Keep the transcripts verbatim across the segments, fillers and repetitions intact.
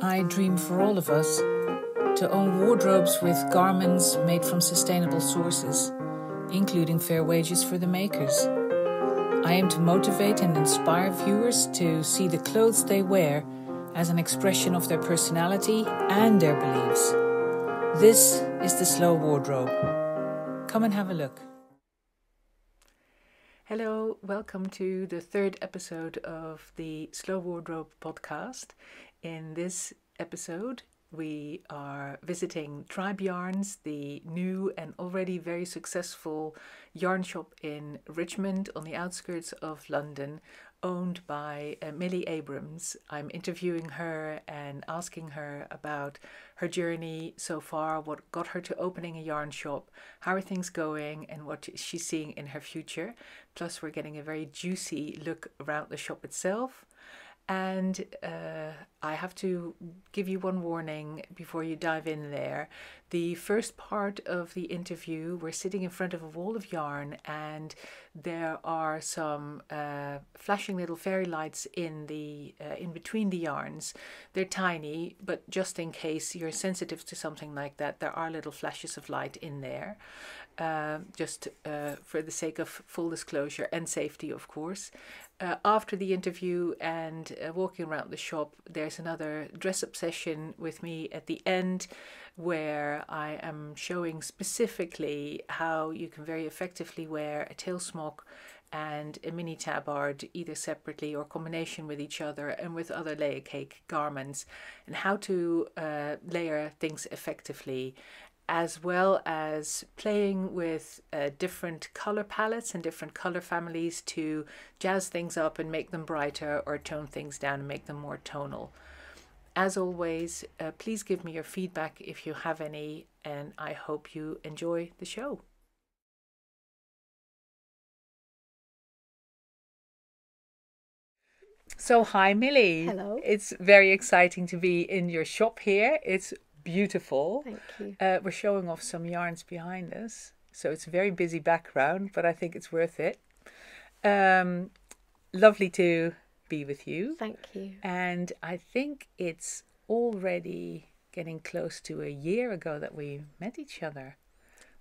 I dream for all of us to own wardrobes with garments made from sustainable sources, including fair wages for the makers. I aim to motivate and inspire viewers to see the clothes they wear as an expression of their personality and their beliefs. This is The Slow Wardrobe. Come and have a look. Hello, welcome to the third episode of the Slow Wardrobe podcast. In this episode, we are visiting Tribe Yarns, the new and already very successful yarn shop in Richmond on the outskirts of London, owned by uh, Millie Abrams. I'm interviewing her and asking her about her journey so far, what got her to opening a yarn shop, how are things going, and what she's seeing in her future. Plus, we're getting a very juicy look around the shop itself. And uh, I have to give you one warning before you dive in there. The first part of the interview, we're sitting in front of a wall of yarn and there are some uh, flashing little fairy lights in the uh, in between the yarns. They're tiny, but just in case you're sensitive to something like that, there are little flashes of light in there. Uh, just uh, for the sake of full disclosure and safety, of course. Uh, after the interview and uh, walking around the shop, there's another dress-up session with me at the end where I am showing specifically how you can very effectively wear a tail smock and a mini tabard either separately or combination with each other and with other layer cake garments, and how to uh, layer things effectively, as well as playing with uh, different color palettes and different color families to jazz things up and make them brighter or tone things down and make them more tonal. As always, uh, please give me your feedback if you have any, and I hope you enjoy the show. So, hi Millie. Hello. It's very exciting to be in your shop here. It's beautiful. Thank you. Uh, we're showing off some yarns behind us, so it's a very busy background, but I think it's worth it. Um, lovely to be with you. Thank you. And I think it's already getting close to a year ago that we met each other.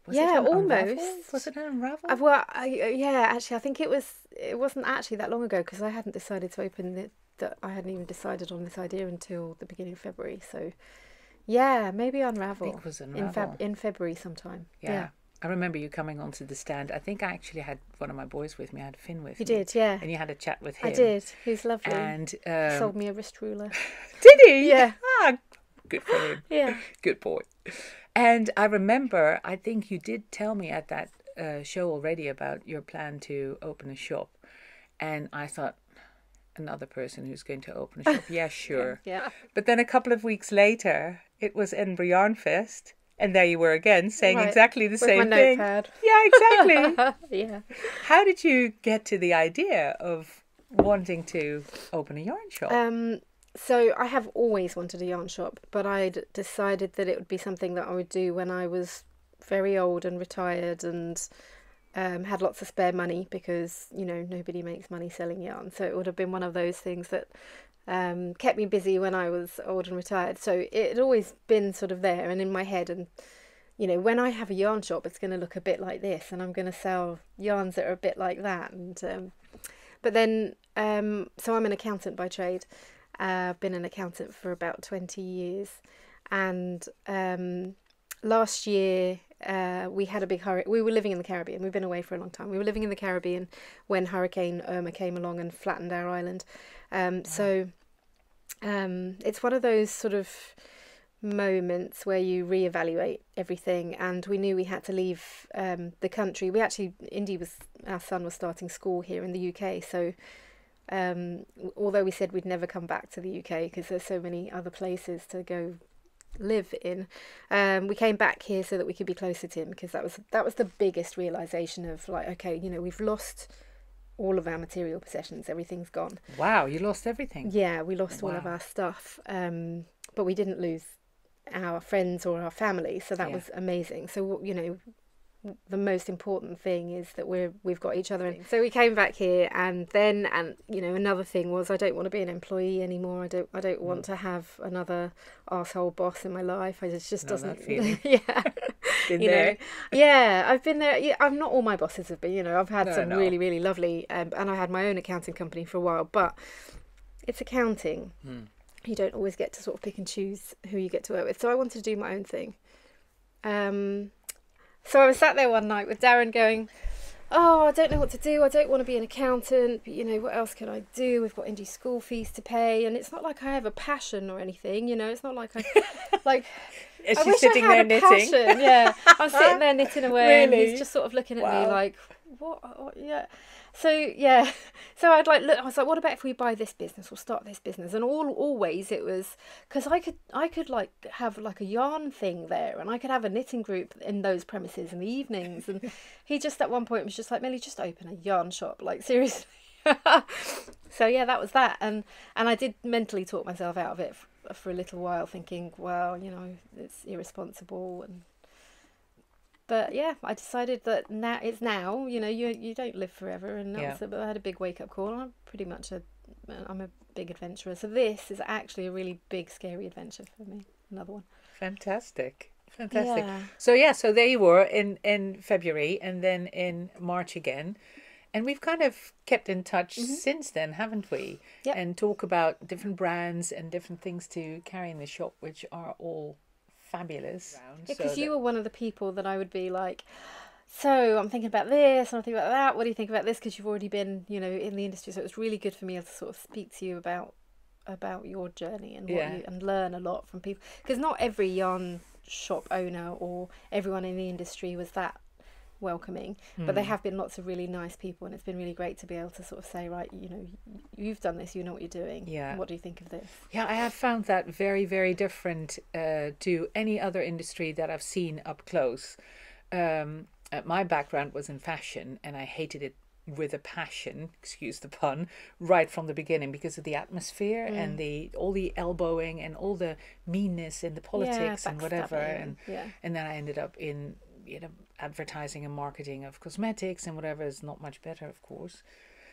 Was yeah, it almost. Was it an Unravelled? Well, I, yeah, actually, I think it was. It wasn't actually that long ago because I hadn't decided to open it. That I hadn't even decided on this idea until the beginning of February. So. Yeah, maybe Unravel. I think it was Unravel. In, Feb in February sometime. Yeah. yeah. I remember you coming onto the stand. I think I actually had one of my boys with me. I had Finn with you me. You did, yeah. And you had a chat with him. I did. He's lovely. And um... sold me a wrist ruler. Did he? Yeah. Ah, good for him. Yeah. Good boy. And I remember, I think you did tell me at that uh, show already about your plan to open a shop. And I thought, another person who's going to open a shop. Yeah, sure. yeah, yeah. But then a couple of weeks later, it was Edinburgh Yarnfest, and there you were again saying right. exactly the With same my thing. Notepad. Yeah, exactly. yeah. How did you get to the idea of wanting to open a yarn shop? Um, so I have always wanted a yarn shop, but I'd decided that it would be something that I would do when I was very old and retired and Um, had lots of spare money because, you know, nobody makes money selling yarn. So it would have been one of those things that um, kept me busy when I was old and retired. So it had always been sort of there and in my head. And, you know, when I have a yarn shop, it's going to look a bit like this and I'm going to sell yarns that are a bit like that. And um, but then, um, so I'm an accountant by trade. Uh, I've been an accountant for about twenty years. And um, last year... Uh, we had a big hurricane. We were living in the Caribbean. We've been away for a long time. We were living in the Caribbean when Hurricane Irma came along and flattened our island. Um, wow. So um, it's one of those sort of moments where you reevaluate everything. And we knew we had to leave um, the country. We actually, Indy was, our son was starting school here in the U K. So um, although we said we'd never come back to the U K because there's so many other places to go live in, um we came back here so that we could be closer to him, because that was that was the biggest realization of, like, okay, you know, we've lost all of our material possessions, everything's gone. Wow, you lost everything? Yeah, we lost wow. all of our stuff, um but we didn't lose our friends or our family, so that yeah. was amazing. So, you know, the most important thing is that we're we've got each other in. So we came back here, and then and you know another thing was I don't want to be an employee anymore. I don't I don't want to have another arsehole boss in my life. I just, just no, doesn't yeah been you there. Know yeah I've been there. Yeah, I'm not all my bosses have been. You know I've had no, some no. really really lovely um, and I had my own accounting company for a while, but it's accounting. Hmm. You don't always get to sort of pick and choose who you get to work with. So I wanted to do my own thing. Um. So I was sat there one night with Darren going, oh, I don't know what to do. I don't want to be an accountant. But, you know, what else can I do? We've got Indy's school fees to pay. And it's not like I have a passion or anything. You know, it's not like I... like. Is she sitting there knitting? Yeah, I'm sitting there knitting away. Really? And he's just sort of looking at wow. me like, what? what? Yeah. So, yeah. So I'd like, look, I was like, what about if we buy this business? We'll start this business. And all always it was, because I could, I could like have like a yarn thing there, and I could have a knitting group in those premises in the evenings. And he just at one point was just like, Millie, just open a yarn shop. Like, seriously. So, yeah, that was that. And, and I did mentally talk myself out of it for, for a little while, thinking, well, you know, it's irresponsible. And but yeah, I decided that now it's now, you know, you you don't live forever. And yeah. also, but I had a big wake-up call. I'm pretty much a I'm a big adventurer, so this is actually a really big scary adventure for me, another one. Fantastic fantastic Yeah. So yeah, so there you were in in February, and then in March again. And we've kind of kept in touch mm-hmm. since then, haven't we? Yep. And talk about different brands and different things to carry in the shop, which are all fabulous. Because yeah, you were one of the people that I would be like, so I'm thinking about this, and I'm thinking about that. What do you think about this? Because you've already been, you know, in the industry. So it was really good for me to sort of speak to you about about your journey and what yeah. you, and learn a lot from people. Because not every yarn shop owner or everyone in the industry was that welcoming, but mm. there have been lots of really nice people, and it's been really great to be able to sort of say, right, you know, you've done this, you know what you're doing. Yeah. What do you think of this? Yeah, I have found that very, very different uh, to any other industry that I've seen up close. Um, my background was in fashion, and I hated it with a passion, excuse the pun, right from the beginning, because of the atmosphere mm. and the all the elbowing and all the meanness and the politics yeah, and whatever. And, yeah. and then I ended up in, you know, advertising and marketing of cosmetics and whatever is not much better, of course.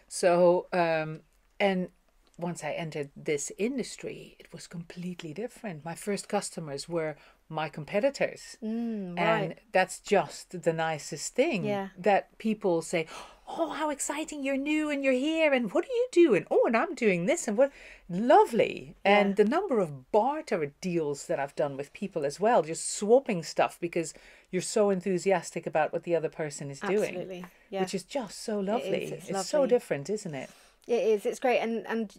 So, um, and once I entered this industry, it was completely different. My first customers were my competitors. Mm, and right. that's just the nicest thing yeah. that people say, oh, how exciting, you're new and you're here, and what do you do? And oh, and I'm doing this, and what lovely. Yeah. And the number of barter deals that I've done with people as well, just swapping stuff because you're so enthusiastic about what the other person is Absolutely. doing. Absolutely. Yeah. Which is just so lovely. It is. It's, it's lovely. So different, isn't it? It is. It's great. And, and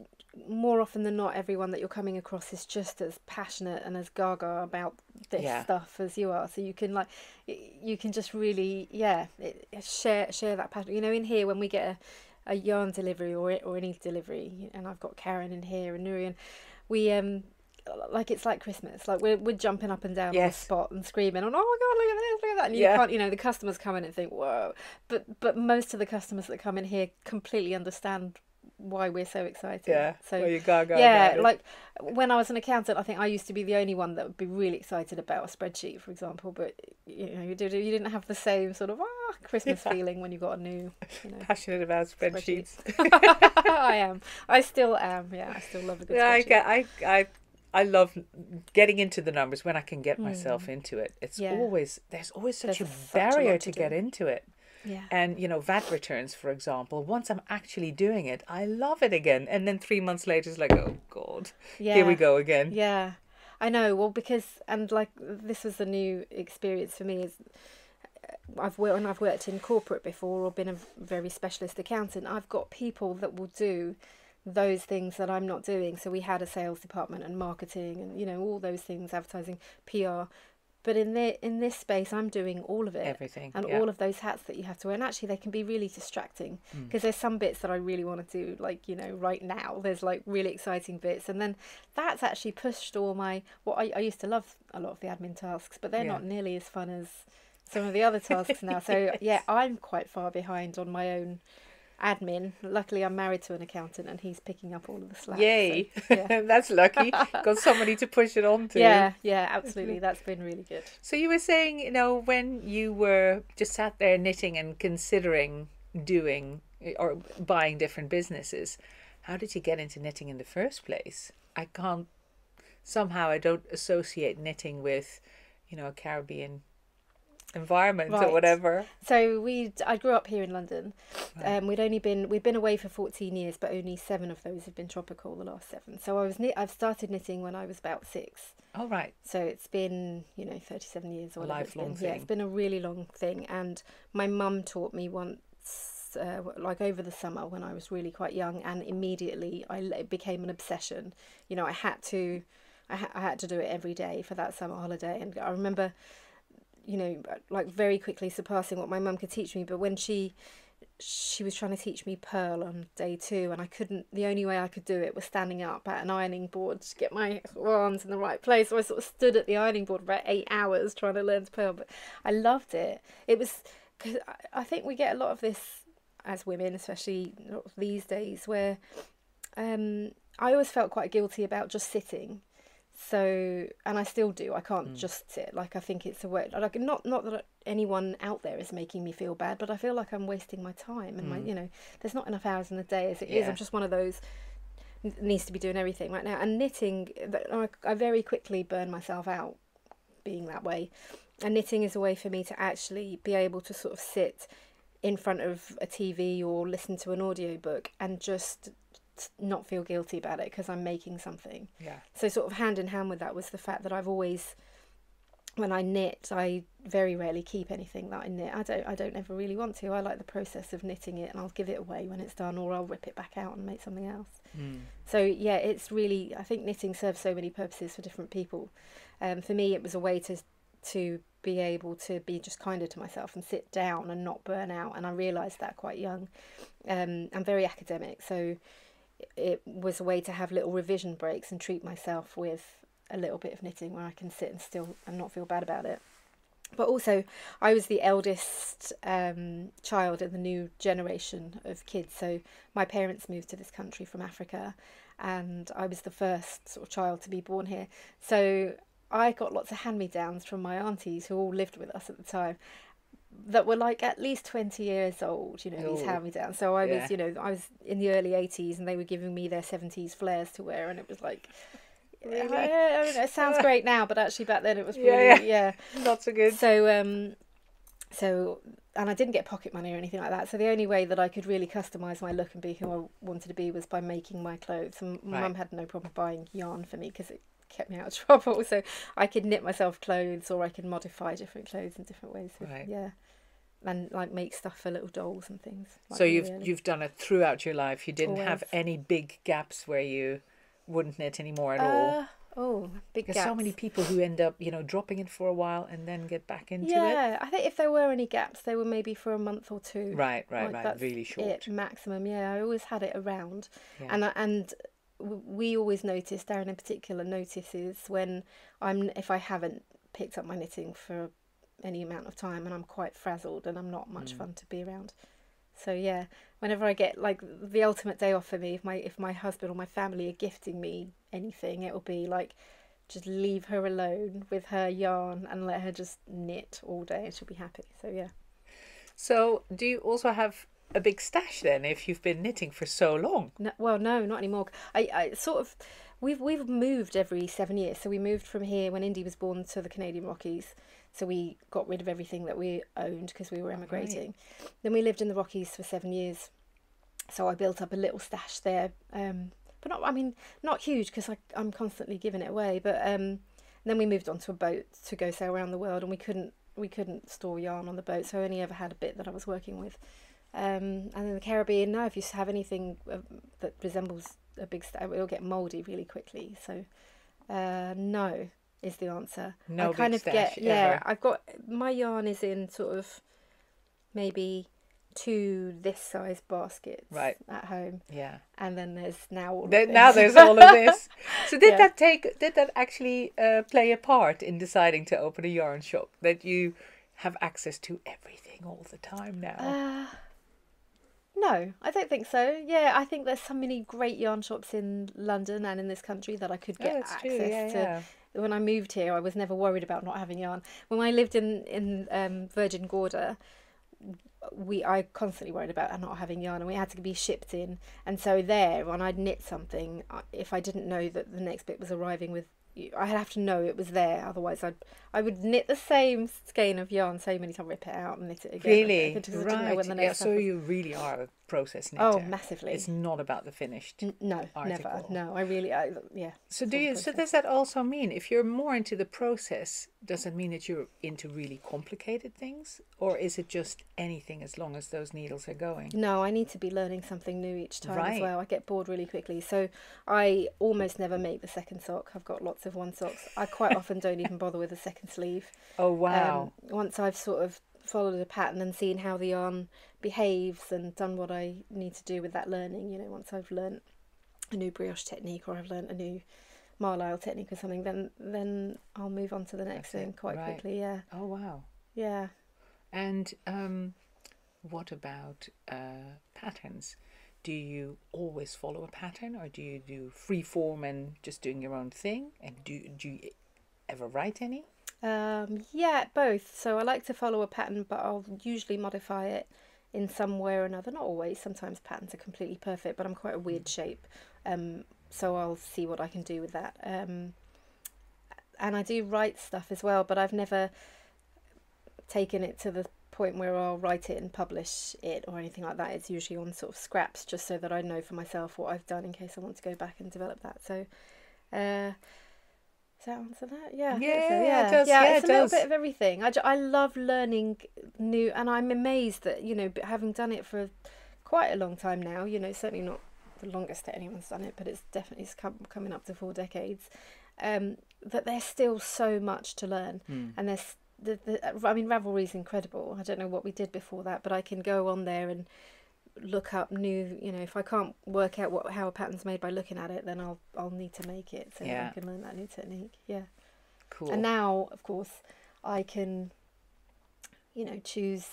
more often than not, everyone that you're coming across is just as passionate and as gaga about this yeah. stuff as you are. So you can like, you can just really, yeah, it, share share that passion. You know, in here, when we get a, a yarn delivery or or any delivery, and I've got Karen in here and Nurian, we... um. like it's like Christmas, like we're, we're jumping up and down yes. on the spot and screaming and, oh my god, look at this, look at that, and you yeah. can't, you know, the customers come in and think, whoa, but but most of the customers that come in here completely understand why we're so excited. Yeah, so well, you go, go, yeah go. Like when I was an accountant, I think I used to be the only one that would be really excited about a spreadsheet, for example, but you know, you did you didn't have the same sort of ah, Christmas yeah. feeling when you got a new, you know, passionate about spreadsheets, spreadsheets. I am I still am yeah I still love a good yeah, spreadsheet. I, I, I I love getting into the numbers when I can get myself mm. into it. It's yeah. always, there's always such there's a such barrier a to, to get into it. Yeah. And, you know, V A T returns, for example, once I'm actually doing it, I love it again. And then three months later, it's like, oh, God, yeah. here we go again. Yeah, I know. Well, because, and like, this was a new experience for me. Is I've worked, and I've worked in corporate before or been a very specialist accountant. I've got people that will do those things that I'm not doing. So we had a sales department and marketing and, you know, all those things, advertising, P R. But in the in this space, I'm doing all of it. Everything. And yeah. all of those hats that you have to wear. And actually, they can be really distracting because mm. there's some bits that I really want to do, like, you know, right now. There's, like, really exciting bits. And then that's actually pushed all my... Well, I, I used to love a lot of the admin tasks, but they're yeah. not nearly as fun as some of the other tasks now. So, yes. yeah, I'm quite far behind on my own... admin. Luckily, I'm married to an accountant and he's picking up all of the slack. Yay. So, yeah. That's lucky. Got somebody to push it on to. Yeah, yeah, absolutely. That's been really good. So you were saying, you know, when you were just sat there knitting and considering doing or buying different businesses, how did you get into knitting in the first place? I can't, somehow I don't associate knitting with, you know, a Caribbean environment right. or whatever. So we, I grew up here in London. Right. Um, we'd only been, we'd been away for fourteen years, but only seven of those have been tropical, the last seven. So I was, I've started knitting when I was about six. Oh, right. So it's been, you know, thirty-seven years or whatever. Lifelong thing. Yeah, it's been a really long thing. And my mum taught me once, Uh, like over the summer when I was really quite young, and immediately I, it became an obsession. You know, I had to I, ha I had to do it every day for that summer holiday, and I remember, you know, like very quickly surpassing what my mum could teach me. But when she she was trying to teach me purl on day two, and I couldn't, the only way I could do it was standing up at an ironing board to get my arms in the right place. So I sort of stood at the ironing board for about eight hours trying to learn to purl, but I loved it. It was, because I, I think we get a lot of this as women, especially these days, where um, I always felt quite guilty about just sitting. So, and I still do. I can't mm. just sit. Like, I think it's a way, like, not not that anyone out there is making me feel bad, but I feel like I'm wasting my time and mm. my, you know, there's not enough hours in the day as it yeah. is. I'm just one of those needs to be doing everything right now. And knitting, I very quickly burn myself out being that way. And knitting is a way for me to actually be able to sort of sit in front of a T V or listen to an audiobook and just not feel guilty about it because I'm making something. Yeah. So sort of hand in hand with that was the fact that I've always, when I knit, I very rarely keep anything that I knit. I don't I don't ever really want to. I like the process of knitting it, and I'll give it away when it's done, or I'll rip it back out and make something else. Mm. So yeah, it's really, I think knitting serves so many purposes for different people. Um, for me, it was a way to to be able to be just kinder to myself and sit down and not burn out, and I realised that quite young. um, I'm very academic, so it was a way to have little revision breaks and treat myself with a little bit of knitting where I can sit and still and not feel bad about it. But also, I was the eldest um, child in the new generation of kids, so my parents moved to this country from Africa, and I was the first sort of child to be born here. So I got lots of hand-me-downs from my aunties who all lived with us at the time that were like at least twenty years old, you know. Ooh. These hand-me-downs. So I yeah. was, you know, I was in the early eighties and they were giving me their seventies flares to wear, and it was like, really? I, I don't know, it sounds great now, but actually back then it was really, yeah, yeah. yeah. Not so good. So, um, so, and I didn't get pocket money or anything like that. So the only way that I could really customise my look and be who I wanted to be was by making my clothes. And my right. mum had no problem buying yarn for me because it kept me out of trouble, so I could knit myself clothes, or I could modify different clothes in different ways. With, right. Yeah, and like make stuff for little dolls and things. Like so you've really. you've done it throughout your life. You didn't Always. have any big gaps where you wouldn't knit anymore at uh, all. Oh, big gaps. There's so many people who end up, you know, dropping it for a while and then get back into yeah, it. Yeah, I think if there were any gaps, they were maybe for a month or two. Right, right, like, right. That's really short. It, maximum. Yeah, I always had it around, yeah. and I, and. we always notice, Darren in particular notices when I'm, if I haven't picked up my knitting for any amount of time, and I'm quite frazzled and I'm not much mm. fun to be around. So yeah, whenever I get like the ultimate day off for me, if my if my husband or my family are gifting me anything, it will be like, just leave her alone with her yarn and let her just knit all day and she'll be happy. So yeah. So do you also have a big stash then, if you've been knitting for so long? No, well, no, not anymore. I, I sort of, we've we've moved every seven years. So we moved from here when Indy was born to the Canadian Rockies. So we got rid of everything that we owned because we were emigrating. Right. Then we lived in the Rockies for seven years. So I built up a little stash there, um, but not, I mean, not huge because I'm constantly giving it away. But um, then we moved onto a boat to go sail around the world, and we couldn't we couldn't store yarn on the boat, so I only ever had a bit that I was working with. Um, and in the Caribbean, no, if you have anything uh, that resembles a big stash, it'll get mouldy really quickly. So uh, no is the answer. No I kind big of stash get ever. Yeah, I've got, my yarn is in sort of maybe two this size baskets right. at home. Yeah, and then there's now all there, of this. Now there's all of this. So did yeah. that take? Did that actually uh, play a part in deciding to open a yarn shop? That you have access to everything all the time now. Uh, No, I don't think so. Yeah, I think there's so many great yarn shops in London and in this country that I could get oh, access true. Yeah, to. Yeah. When I moved here, I was never worried about not having yarn. When I lived in, in um, Virgin Gorda, we I constantly worried about not having yarn, and we had to be shipped in. And so there, when I'd knit something, if I didn't know that the next bit was arriving with, I'd have to know it was there, otherwise I'd I would knit the same skein of yarn so many times, rip it out and knit it again. Really? Like, right. I didn't know when the next yeah, so was. You really are a process knitter. Oh, massively. It's not about the finished N no, article. Never. No, I really, I, yeah. So do you? So does that also mean if you're more into the process, does it mean that you're into really complicated things, or is it just anything as long as those needles are going? No, I need to be learning something new each time right. as well. I get bored really quickly, so I almost never make the second sock. I've got lots of one socks. I quite often don't even bother with a second sleeve. Oh wow. Um, once I've sort of followed a pattern and seen how the yarn behaves and done what I need to do with that learning, you know, once I've learnt a new brioche technique or I've learnt a new marlisle technique or something, then then I'll move on to the next That's thing quite right. quickly. Yeah. Oh wow. Yeah. And um what about uh patterns? Do you always follow a pattern, or do you do free form and just doing your own thing? And do do you ever write any? Um, yeah, both. So I like to follow a pattern, but I'll usually modify it in some way or another. Not always. Sometimes patterns are completely perfect, but I'm quite a weird shape. Um, so I'll see what I can do with that. Um, and I do write stuff as well, but I've never taken it to the point where I'll write it and publish it or anything like that. It's usually on sort of scraps, just so that I know for myself what I've done in case I want to go back and develop that. So, uh... does that answer that? Yeah. Yeah, so, yeah. It does. Yeah, yeah, it's it a does. Little bit of everything. I, I love learning new, and I'm amazed that, you know, having done it for quite a long time now, you know, certainly not the longest that anyone's done it, but it's definitely it's come, coming up to four decades, um, that there's still so much to learn. Mm. And there's, the, the, I mean, Ravelry is incredible. I don't know what we did before that, but I can go on there and look up new, you know, if I can't work out what how a pattern's made by looking at it, then I'll I'll need to make it so yeah. that I can learn that new technique. Yeah. Cool. And now, of course, I can, you know, choose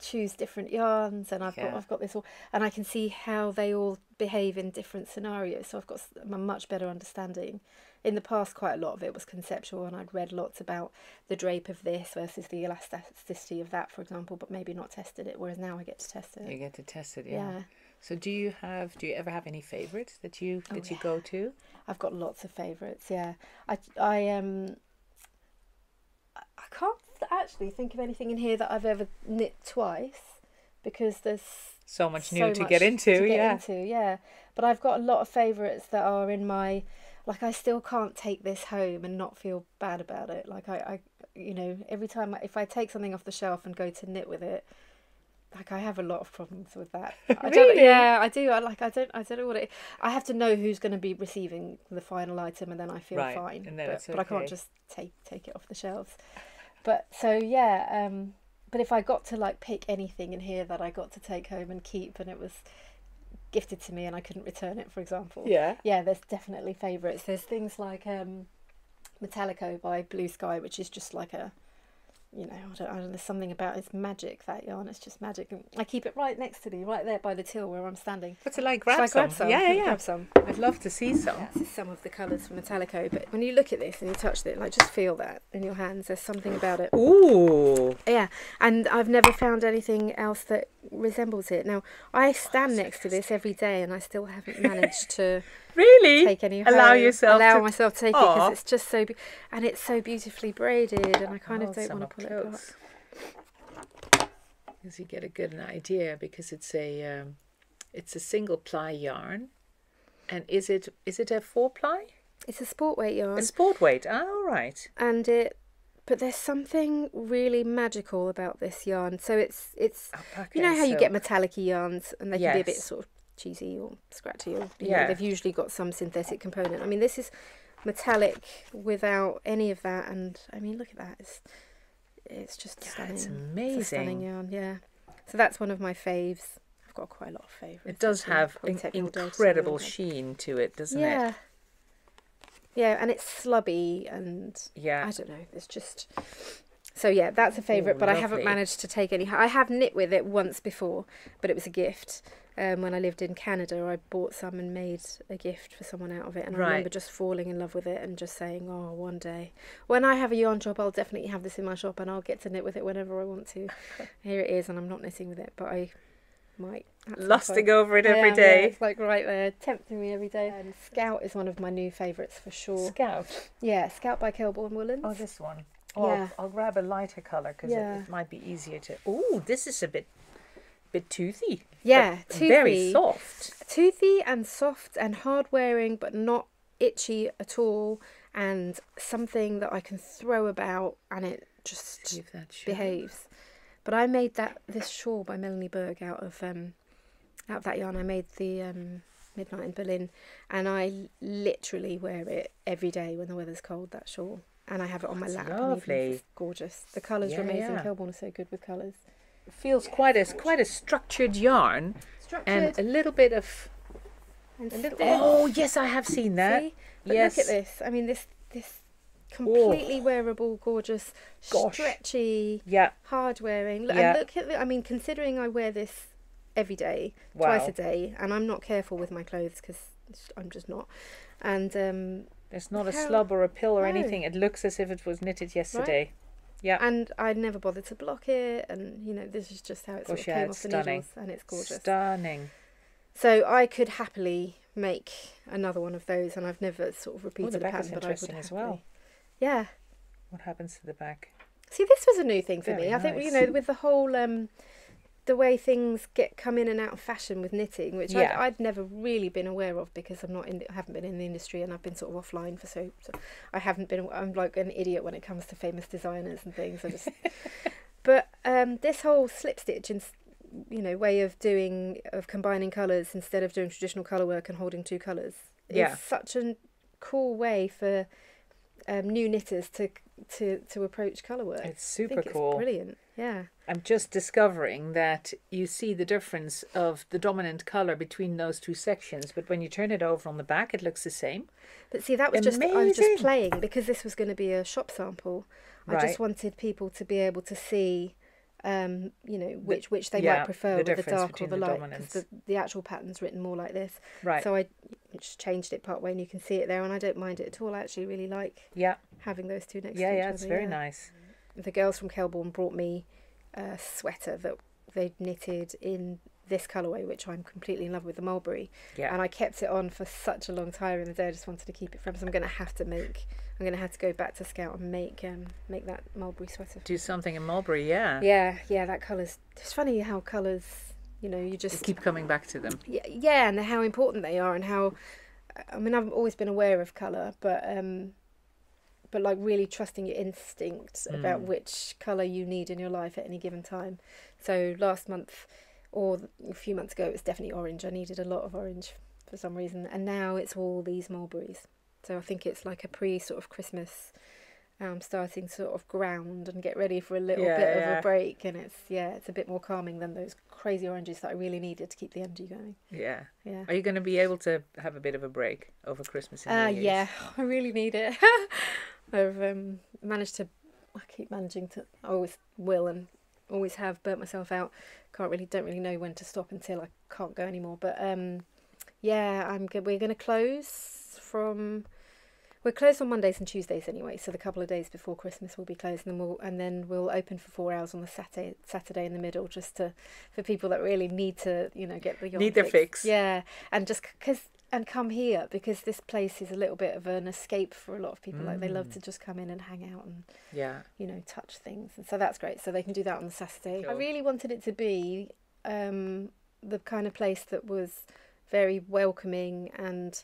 choose different yarns, and I've yeah. got I've got this all, and I can see how they all behave in different scenarios. So I've got a much better understanding. In the past, quite a lot of it was conceptual, and I'd read lots about the drape of this versus the elasticity of that, for example, but maybe not tested it, whereas now I get to test it. You get to test it, yeah. yeah. So do you have, do you ever have any favourites that you that oh, you yeah. go to? I've got lots of favourites, yeah. I, I, um, I can't actually think of anything in here that I've ever knit twice, because there's so much new so to, much get into, to get yeah. into, yeah. But I've got a lot of favourites that are in my... Like, I still can't take this home and not feel bad about it. Like, I, I you know, every time, I, if I take something off the shelf and go to knit with it, like, I have a lot of problems with that. I really? Don't, yeah, I do. I, like, I don't I don't know what it is. I have to know who's going to be receiving the final item, and then I feel right. fine. And then but, it's okay. But I can't just take take it off the shelves. But, so, yeah. Um, but if I got to, like, pick anything in here that I got to take home and keep, and it was... gifted to me and I couldn't return it, for example. Yeah. Yeah, there's definitely favourites. There's things like um, Metalico by Blue Sky, which is just like a, you know, I don't, I don't know, there's something about it's magic, that yarn. It's just magic. And I keep it right next to me, right there by the till where I'm standing. What's it like? Grab, so I grab some. some? Yeah, yeah. Grab some. I'd love to see some. Yeah, this is some of the colours from Metalico, but when you look at this and you touch it, like, just feel that in your hands. There's something about it. Ooh. Yeah, and I've never found anything else that resembles it. Now, I stand oh, next to this every day, and I still haven't managed to really take any home, allow yourself allow to... myself to take Aww. It because it's just so be and it's so beautifully braided, and I kind oh, of don't want to pull it apart. Because you get a good idea, because it's a um, it's a single ply yarn, and is it is it a four ply? It's a sport weight yarn. A sport weight. Ah, all right. And it. But there's something really magical about this yarn. So it's, it's alpaca, you know how so you get metallic-y yarns and they yes. can be a bit sort of cheesy or scratchy, or you yeah. know, they've usually got some synthetic component. I mean, this is metallic without any of that, and I mean, look at that. It's it's just yeah, stunning. It's amazing. It's a stunning yarn, yeah. So that's one of my faves. I've got quite a lot of favourites. It does have an incredible sheen to it, doesn't yeah. it? Yeah, and it's slubby, and yeah. I don't know, it's just So yeah, that's a favourite, but lovely. I haven't managed to take any. I have knit with it once before, but it was a gift. Um, when I lived in Canada, I bought some and made a gift for someone out of it. And right. I remember just falling in love with it and just saying, oh, one day, when I have a yarn job, I'll definitely have this in my shop and I'll get to knit with it whenever I want to. Here it is, and I'm not knitting with it, but I might. Lusting over it every am, day. Yeah, it's like right there, tempting me every day. And Scout is one of my new favourites for sure. Scout? Yeah, Scout by Kelbourne Woolens. Oh, this one. Oh, yeah. I'll, I'll grab a lighter colour because yeah. it, it might be easier to... Oh, this is a bit... bit toothy, yeah, toothy, very soft, toothy and soft and hard wearing, but not itchy at all, and something that I can throw about and it just behaves. But I made that this shawl by Melanie Berg out of um, out of that yarn. I made the um, Midnight in Berlin, and I literally wear it every day when the weather's cold. That shawl, and I have it on That's my lap. Lovely, and it's gorgeous. The colours yeah, are amazing. Yeah. Kelbourne is so good with colours. Feels quite a quite a structured yarn, structured. And a little bit of. And a little, oh yes, I have seen that. See? But yes, look at this. I mean, this this completely oh. wearable, gorgeous, Gosh. stretchy, yeah, hard wearing. Look, yeah. And look at the, I mean, considering I wear this every day, wow. twice a day, and I'm not careful with my clothes because I'm just not. And um, there's not a slub or a pill or no. anything. It looks as if it was knitted yesterday. Right? Yeah, and I never bothered to block it, and you know, this is just how it sort of came off the needles, and it's gorgeous, stunning. So I could happily make another one of those, and I've never sort of repeated oh, the pattern, but I would as well. Yeah. What happens to the back? See, this was a new thing for Very me. Nice. I think you know, with the whole um, the way things get come in and out of fashion with knitting, which yeah. I'd, I'd never really been aware of because I'm not in, I haven't been in the industry, and I've been sort of offline for so, so I haven't been, I'm like an idiot when it comes to famous designers and things. I just, but um, this whole slip stitch and you know way of doing of combining colours instead of doing traditional colour work and holding two colours yeah. is such a cool way for um, new knitters to to to approach colour work. It's super cool. It's brilliant. Yeah. I'm just discovering that you see the difference of the dominant colour between those two sections, but when you turn it over on the back, it looks the same. But see, that was Amazing. just, I was just playing, because this was going to be a shop sample. Right. I just wanted people to be able to see, um, you know, which which they yeah, might prefer, the with the dark or the, the light, because the, the actual pattern's written more like this. Right. So I just changed it partway, and you can see it there, and I don't mind it at all. I actually really like yeah. having those two next yeah, to each yeah, other. Yeah, it's very yeah. nice. The girls from Kelbourne brought me a sweater that they'd knitted in this colourway, which I'm completely in love with, the mulberry. Yeah. And I kept it on for such a long time in the day. I just wanted to keep it from. So I'm going to have to make. I'm going to have to go back to Scout and make um make that mulberry sweater. Do something in mulberry, yeah. Yeah, yeah. That colour's. It's funny how colours. You know, you just you keep coming back to them. Yeah, yeah, and how important they are, and how. I mean, I've always been aware of colour, but um. But like really trusting your instincts mm. about which colour you need in your life at any given time. So last month, or a few months ago, it was definitely orange. I needed a lot of orange for some reason. And now it's all these mulberries. So I think it's like a pre sort of Christmas, um, starting to sort of ground and get ready for a little yeah, bit yeah. of a break. And it's, yeah, it's a bit more calming than those crazy oranges that I really needed to keep the energy going. Yeah. Yeah. Are you going to be able to have a bit of a break over Christmas and uh, New Year's? Yeah, I really need it. I've um, managed to, I keep managing to, I always will and always have burnt myself out. Can't really, don't really know when to stop until I can't go anymore. But um, yeah, I'm good. We're going to close from, we're closed on Mondays and Tuesdays anyway. So the couple of days before Christmas we'll be closed, and then we'll, and then we'll open for four hours on the Saturday, Saturday in the middle, just to, for people that really need to, you know, get the yarn Need fix. their fix. Yeah. And just because. And come here, because this place is a little bit of an escape for a lot of people. Mm. Like they love to just come in and hang out and, yeah, you know, touch things. And so that's great. So they can do that on the Saturday. Cool. I really wanted it to be um, the kind of place that was very welcoming and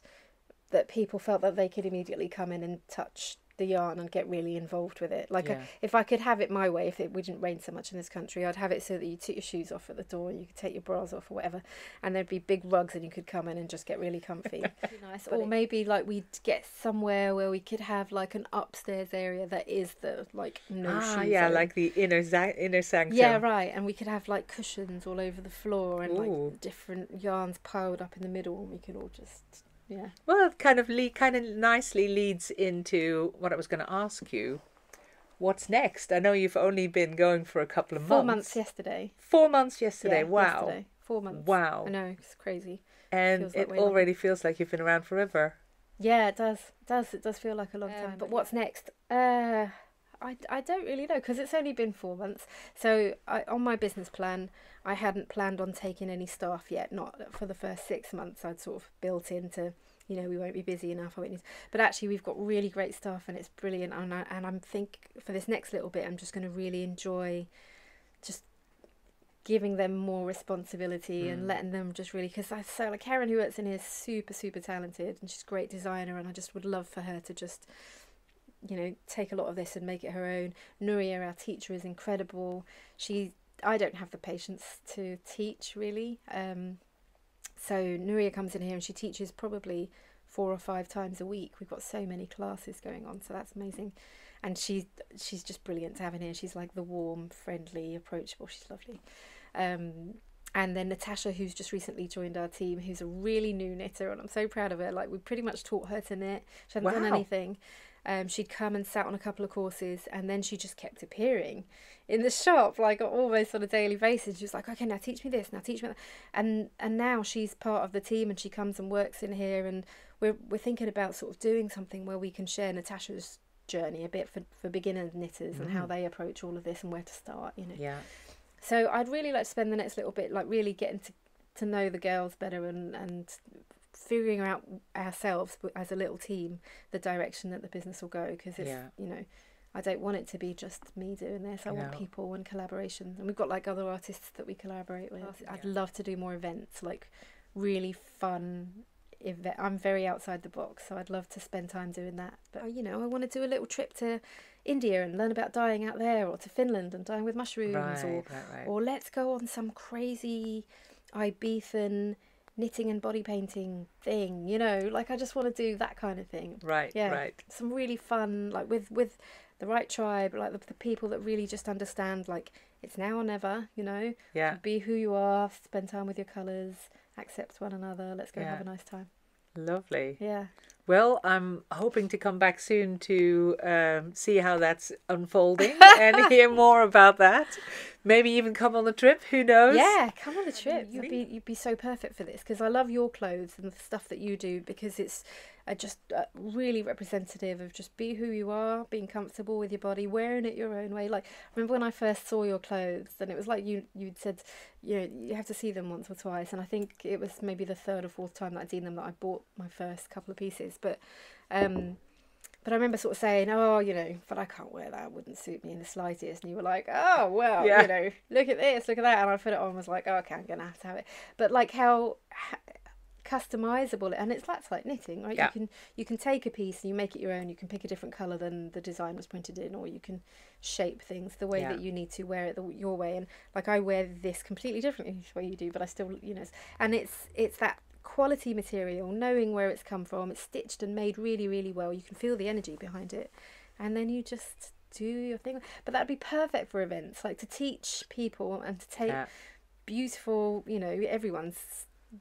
that people felt that they could immediately come in and touch the yarn and get really involved with it. Like yeah. I, if I could have it my way, if it wouldn't rain so much in this country, I'd have it so that you took your shoes off at the door, you could take your bras off or whatever, and there'd be big rugs and you could come in and just get really comfy. Be nice. Or maybe like we'd get somewhere where we could have like an upstairs area that is the like no ah, shoes yeah, zone. Like the inner inner sanctum. Yeah, right. And we could have like cushions all over the floor and Ooh. like different yarns piled up in the middle, and we could all just. Yeah. Well, it kind of le kind of nicely leads into what I was going to ask you what's next? I know you've only been going for a couple of months. Four months yesterday. Four months yesterday. Yeah, wow. Yesterday. Four months. Wow. I know, it's crazy. And it, it already long. feels like you've been around forever. Yeah, it does. It does. It does feel like a long um, time. But what's next? Uh, I, I don't really know, because it's only been four months. So I, on my business plan, I hadn't planned on taking any staff yet, not for the first six months. I'd sort of built into... you know, we won't be busy enough. I won't need to. But actually, we've got really great stuff, and it's brilliant. And I, and I'm think for this next little bit, I'm just going to really enjoy just giving them more responsibility mm. and letting them just really, because I so like Karen, who works in here, is super super talented, and she's a great designer, and I just would love for her to just, you know, take a lot of this and make it her own. Nuria, our teacher, is incredible. She, I don't have the patience to teach really. Um, So Nuria comes in here and she teaches probably four or five times a week. We've got so many classes going on, so that's amazing. And she, she's just brilliant to have in here. She's like the warm, friendly, approachable. She's lovely. Um, and then Natasha, who's just recently joined our team, who's a really new knitter, and I'm so proud of her. Like, we pretty much taught her to knit. She hadn't wow. done anything. Um, she'd come and sat on a couple of courses, and then she just kept appearing in the shop, like almost on a daily basis. She was like, okay, now teach me this, now teach me that. And and now she's part of the team, and she comes and works in here, and we're, we're thinking about sort of doing something where we can share Natasha's journey a bit for, for beginner knitters mm-hmm. and how they approach all of this and where to start, you know. Yeah. So I'd really like to spend the next little bit like really getting to, to know the girls better and and... figuring out ourselves as a little team the direction that the business will go, because it's yeah. you know, I don't want it to be just me doing this. I no. want people and collaboration, and we've got like other artists that we collaborate with. yeah. I'd love to do more events, like really fun event. I'm very outside the box, so I'd love to spend time doing that. But you know, I want to do a little trip to India and learn about dyeing out there, or to Finland and dyeing with mushrooms, right, or right, right. or let's go on some crazy Ibethan knitting and body painting thing, you know, like I just want to do that kind of thing. Right, yeah, right. Some really fun, like with with the right tribe, like the, the people that really just understand, like it's now or never, you know. Yeah. So be who you are, spend time with your colours, accept one another, let's go yeah. have a nice time. Lovely. Yeah. Well, I'm hoping to come back soon to um, see how that's unfolding and hear more about that. Maybe even come on the trip. Who knows? Yeah, come on the trip. You'd be you'd be so perfect for this, because I love your clothes and the stuff that you do, because it's uh, just uh, really representative of just be who you are, being comfortable with your body, wearing it your own way. Like, remember when I first saw your clothes, and it was like you you'd said, you know, you have to see them once or twice, and I think it was maybe the third or fourth time that I'd seen them that I bought my first couple of pieces. But um, but I remember sort of saying, oh, you know, but I can't wear that. It wouldn't suit me in the slightest. And you were like, oh, well, yeah. you know, look at this, look at that. And I put it on and was like, oh, okay, I'm going to have to have it. But like how customizable, and it's that's like knitting, right? Yeah. You can you can take a piece and you make it your own. You can pick a different colour than the design was printed in, or you can shape things the way yeah. that you need to, wear it the, your way. And like I wear this completely differently to what you do, but I still, you know, and it's it's that quality material, knowing where it's come from. It's stitched and made really really well. You can feel the energy behind it, and then you just do your thing. But that'd be perfect for events, like to teach people and to take yeah. beautiful, you know, everyone's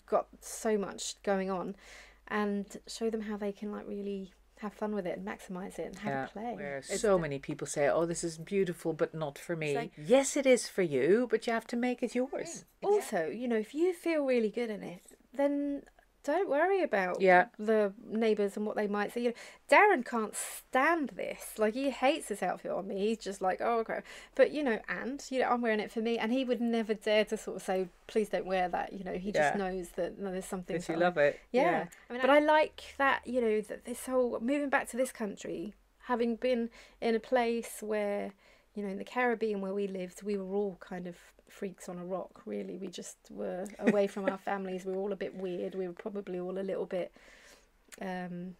got so much going on, and show them how they can like really have fun with it and maximize it and have yeah, a play. Where so many people say, oh, this is beautiful but not for me. Like, yes, it is for you, but you have to make it yours. Yeah. Also, you know, if you feel really good in it, then don't worry about yeah. the neighbours and what they might say. You know, Darren can't stand this. Like, he hates this outfit on me. He's just like, oh, okay. But, you know, and, you know, I'm wearing it for me. And he would never dare to sort of say, please don't wear that. You know, he yeah. just knows that no, there's something. Because you love it. Yeah. yeah. I mean, but I, I like that, you know, that this whole, moving back to this country, having been in a place where, you know, in the Caribbean where we lived, we were all kind of freaks on a rock, really. We just were away from our families. We were all a bit weird. We were probably all a little bit um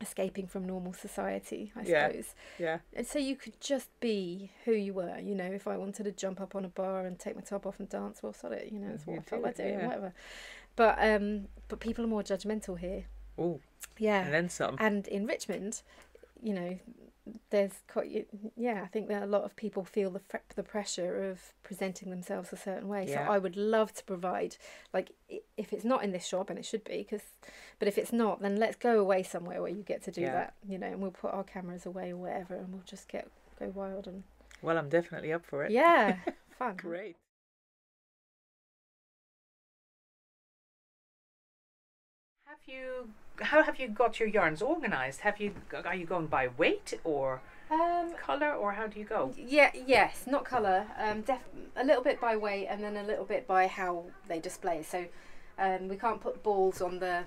escaping from normal society, I yeah. suppose. Yeah. And so you could just be who you were, you know. If I wanted to jump up on a bar and take my top off and dance, well, sod it, you know, that's what you I felt like doing, yeah. whatever. But um but people are more judgmental here. Oh. Yeah. And then some. And in Richmond, you know, there's quite, yeah, I think that a lot of people feel the the pressure of presenting themselves a certain way. Yeah. So I would love to provide, like, if it's not in this shop, and it should be, 'cause, but if it's not, then let's go away somewhere where you get to do yeah. that, you know, and we'll put our cameras away or whatever, and we'll just get go wild. And well, I'm definitely up for it. Yeah, fun. Great. Have you? How have you got your yarns organised? Have you? Are you going by weight or um, colour, or how do you go? Yeah, yes, not colour. Um, def a little bit by weight, and then a little bit by how they display. So um, we can't put balls on the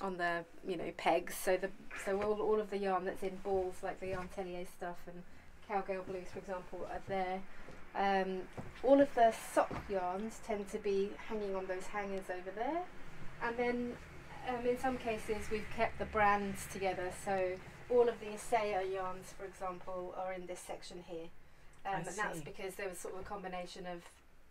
on the you know pegs. So the so all all of the yarn that's in balls, like the Yarntelier stuff and Cowgirl Blues, for example, are there. Um, all of the sock yarns tend to be hanging on those hangers over there, and then. Um, in some cases we've kept the brands together, so all of the Isager yarns, for example, are in this section here, um, and that's because there was sort of a combination of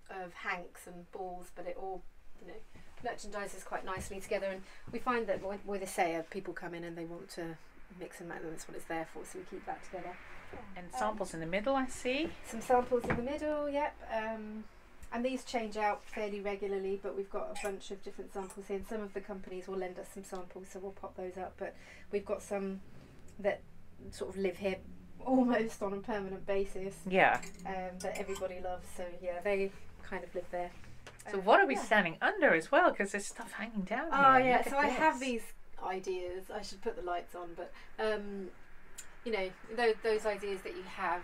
of hanks and balls, but it all you know merchandises quite nicely together. And we find that with, with Isager, people come in and they want to mix and match, and that's what it's there for, so we keep that together. And um, samples in the middle, I see. Some samples in the middle, yep. Um, And these change out fairly regularly, but we've got a bunch of different samples here. And some of the companies will lend us some samples, so we'll pop those up. But we've got some that sort of live here almost on a permanent basis. Yeah. Um, that everybody loves. So yeah, they kind of live there. So um, what are we yeah. standing under as well? Because there's stuff hanging down here. Oh yeah. So I have these ideas. I should put the lights on, but um, you know, those, those ideas that you have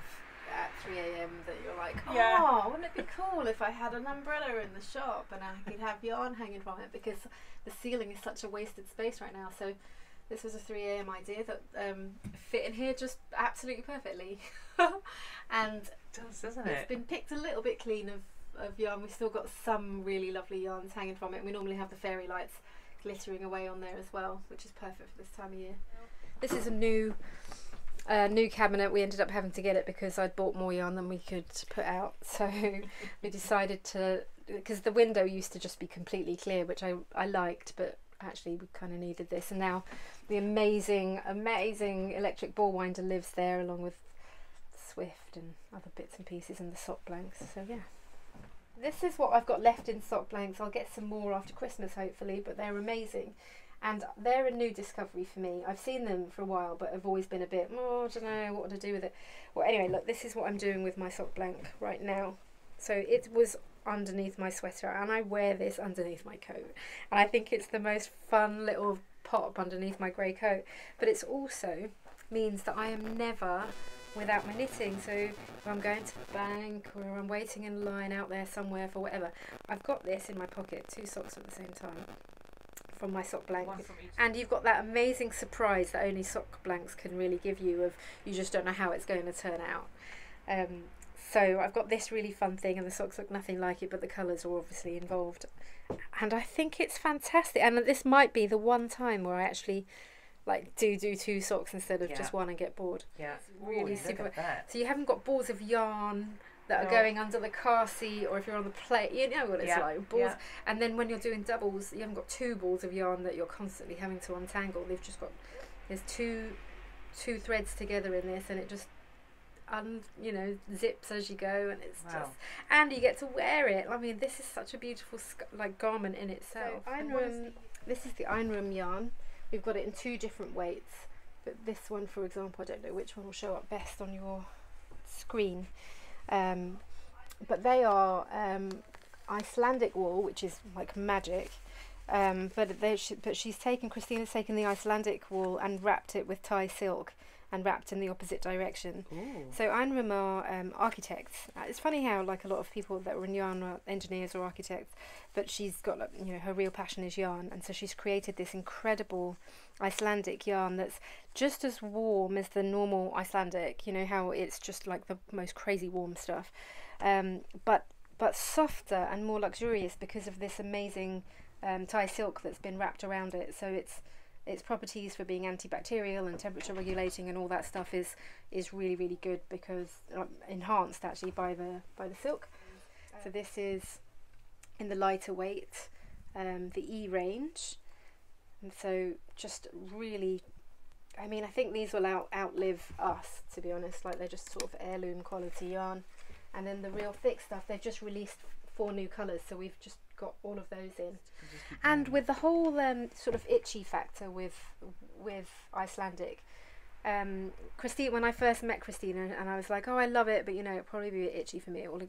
at three A M that you're like, oh yeah. wouldn't it be cool if I had an umbrella in the shop and I could have yarn hanging from it, because the ceiling is such a wasted space right now. So this was a three A M idea that um, fit in here just absolutely perfectly. And it does, doesn't it? It's been picked a little bit clean of, of yarn. We've still got some really lovely yarns hanging from it. We normally have the fairy lights glittering away on there as well, which is perfect for this time of year. This is a new Uh, new cabinet. We ended up having to get it because I'd bought more yarn than we could put out, so we decided to, because the window used to just be completely clear, which I, I liked, but actually we kind of needed this. And now the amazing amazing electric ball winder lives there, along with Swift and other bits and pieces and the sock blanks. So yeah, this is what I've got left in sock blanks. I'll get some more after Christmas hopefully, but they're amazing. And they're a new discovery for me. I've seen them for a while, but I've always been a bit, oh, I don't know what to do with it. Well, anyway, look, this is what I'm doing with my sock blank right now. So it was underneath my sweater, and I wear this underneath my coat. And I think it's the most fun little pop underneath my grey coat. But it's also means that I am never without my knitting. So if I'm going to the bank, or I'm waiting in line out there somewhere for whatever, I've got this in my pocket, two socks at the same time. From my sock blank, and you've got that amazing surprise that only sock blanks can really give you, of you just don't know how it's going to turn out. Um, so I've got this really fun thing, and the socks look nothing like it, but the colours are obviously involved, and I think it's fantastic. And this might be the one time where I actually like do do two socks instead of yeah. just one and get bored. Yeah, it's really Ooh, super. So you haven't got balls of yarn that no. are going under the car seat, or if you're on the plate, you know what it's yeah. like, balls. Yeah. And then when you're doing doubles, you haven't got two balls of yarn that you're constantly having to untangle. They've just got, there's two two threads together in this, and it just, un, you know, zips as you go, and it's wow. just, and you get to wear it. I mean, this is such a beautiful, like, garment in itself. So Einrum, this is the Einrum yarn. We've got it in two different weights, but this one, for example, I don't know which one will show up best on your screen. Um, but they are um, Icelandic wool, which is like magic. Um, but they sh but she's taken Christina's taken the Icelandic wool and wrapped it with Thai silk and wrapped in the opposite direction. Ooh. So Einrum are um, architects. It's funny how like a lot of people that were in yarn are engineers or architects, but she's got like, you know her real passion is yarn, and so she's created this incredible Icelandic yarn that's just as warm as the normal Icelandic. You know how it's just like the most crazy warm stuff, um, but but softer and more luxurious because of this amazing um, Thai silk that's been wrapped around it. So it's its properties for being antibacterial and temperature regulating and all that stuff is is really really good, because uh, enhanced actually by the by the silk. Um, so this is in the lighter weight, um, the E range, and so just really, I mean I think these will out outlive us, to be honest. Like they're just sort of heirloom quality yarn. And then the real thick stuff, they've just released four new colours, so we've just got all of those in. And with the whole um, sort of itchy factor with with Icelandic, um Christine, when I first met Christina, and I was like, oh, I love it, but you know, it'll probably be a bit itchy for me, it will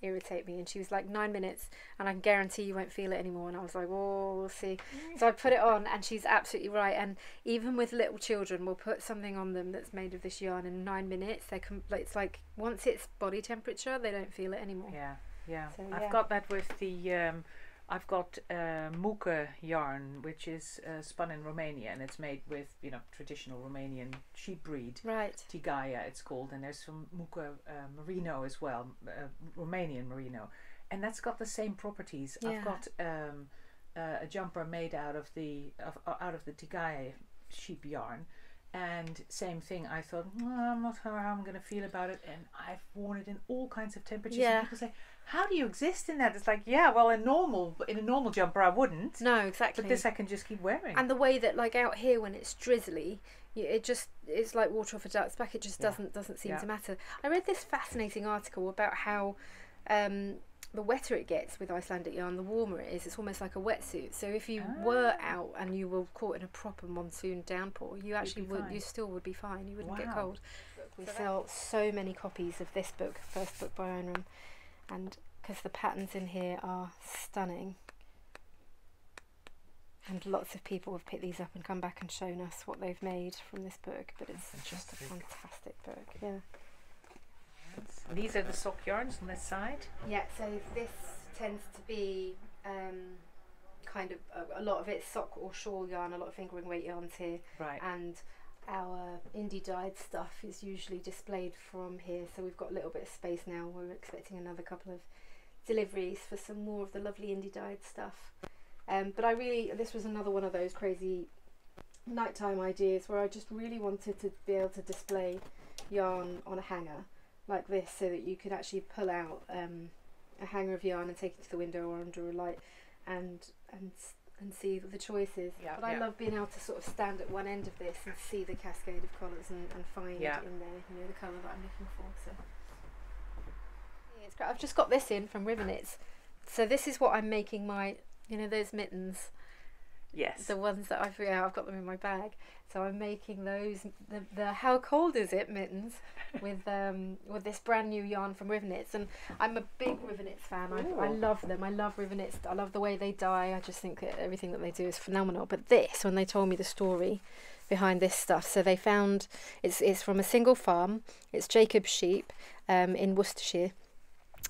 irritate me. And she was like, nine minutes, and I can guarantee you won't feel it anymore. And I was like, oh, we'll see. So I put it on, and she's absolutely right. And even with little children, we'll put something on them that's made of this yarn, in nine minutes, they can, it's like, once it's body temperature, they don't feel it anymore. Yeah, yeah, so, yeah. I've got that with the um I've got uh, Muka yarn, which is uh, spun in Romania, and it's made with, you know, traditional Romanian sheep breed, right? Tigaia, it's called, and there's some Muka uh, merino as well, uh, Romanian merino, and that's got the same properties. Yeah. I've got um, uh, a jumper made out of the of, uh, out of the Tigaia sheep yarn, and same thing. I thought, well, I'm not sure how I'm going to feel about it, and I've worn it in all kinds of temperatures. Yeah. And people say, how do you exist in that? It's like, yeah, well, in normal in a normal jumper I wouldn't. No, exactly. But this I can just keep wearing. And the way that, like, out here when it's drizzly, it just, it's like water off a duck's back. It just yeah. doesn't doesn't seem yeah. to matter. I read this fascinating article about how um, the wetter it gets with Icelandic yarn, the warmer it is. It's almost like a wetsuit. So if you oh. were out and you were caught in a proper monsoon downpour, you actually would fine. you still would be fine. You wouldn't wow. get cold. We so sell so many copies of this book, first book by Einrum. And because the patterns in here are stunning, and lots of people have picked these up and come back and shown us what they've made from this book, but it's just a fantastic book. Yeah. And these are the sock yarns on this side. Yeah. So this tends to be um, kind of a, a lot of it's sock or shawl yarn, a lot of fingering weight yarns here. Right. And our Indy dyed stuff is usually displayed from here, so we've got a little bit of space now. We're expecting another couple of deliveries for some more of the lovely Indy dyed stuff. Um, but I really, this was another one of those crazy nighttime ideas where I just really wanted to be able to display yarn on a hanger like this, so that you could actually pull out um, a hanger of yarn and take it to the window or under a light and and. and see the choices. Yeah, but I yeah. love being able to sort of stand at one end of this and see the cascade of colours and, and find yeah. in there, you know, the colour that I'm looking for. So it's great. I've just got this in from Rivenitz. So this is what I'm making my, you know, those mittens. Yes. The ones that I've, yeah, I've got them in my bag. So I'm making those, the, the how cold is it mittens with um with this brand new yarn from Rivenitz. And I'm a big Rivenitz fan. I, I love them. I love Rivenitz. I love the way they dye. I just think that everything that they do is phenomenal. But this, when they told me the story behind this stuff, so they found it's it's from a single farm. It's Jacob's sheep um in Worcestershire.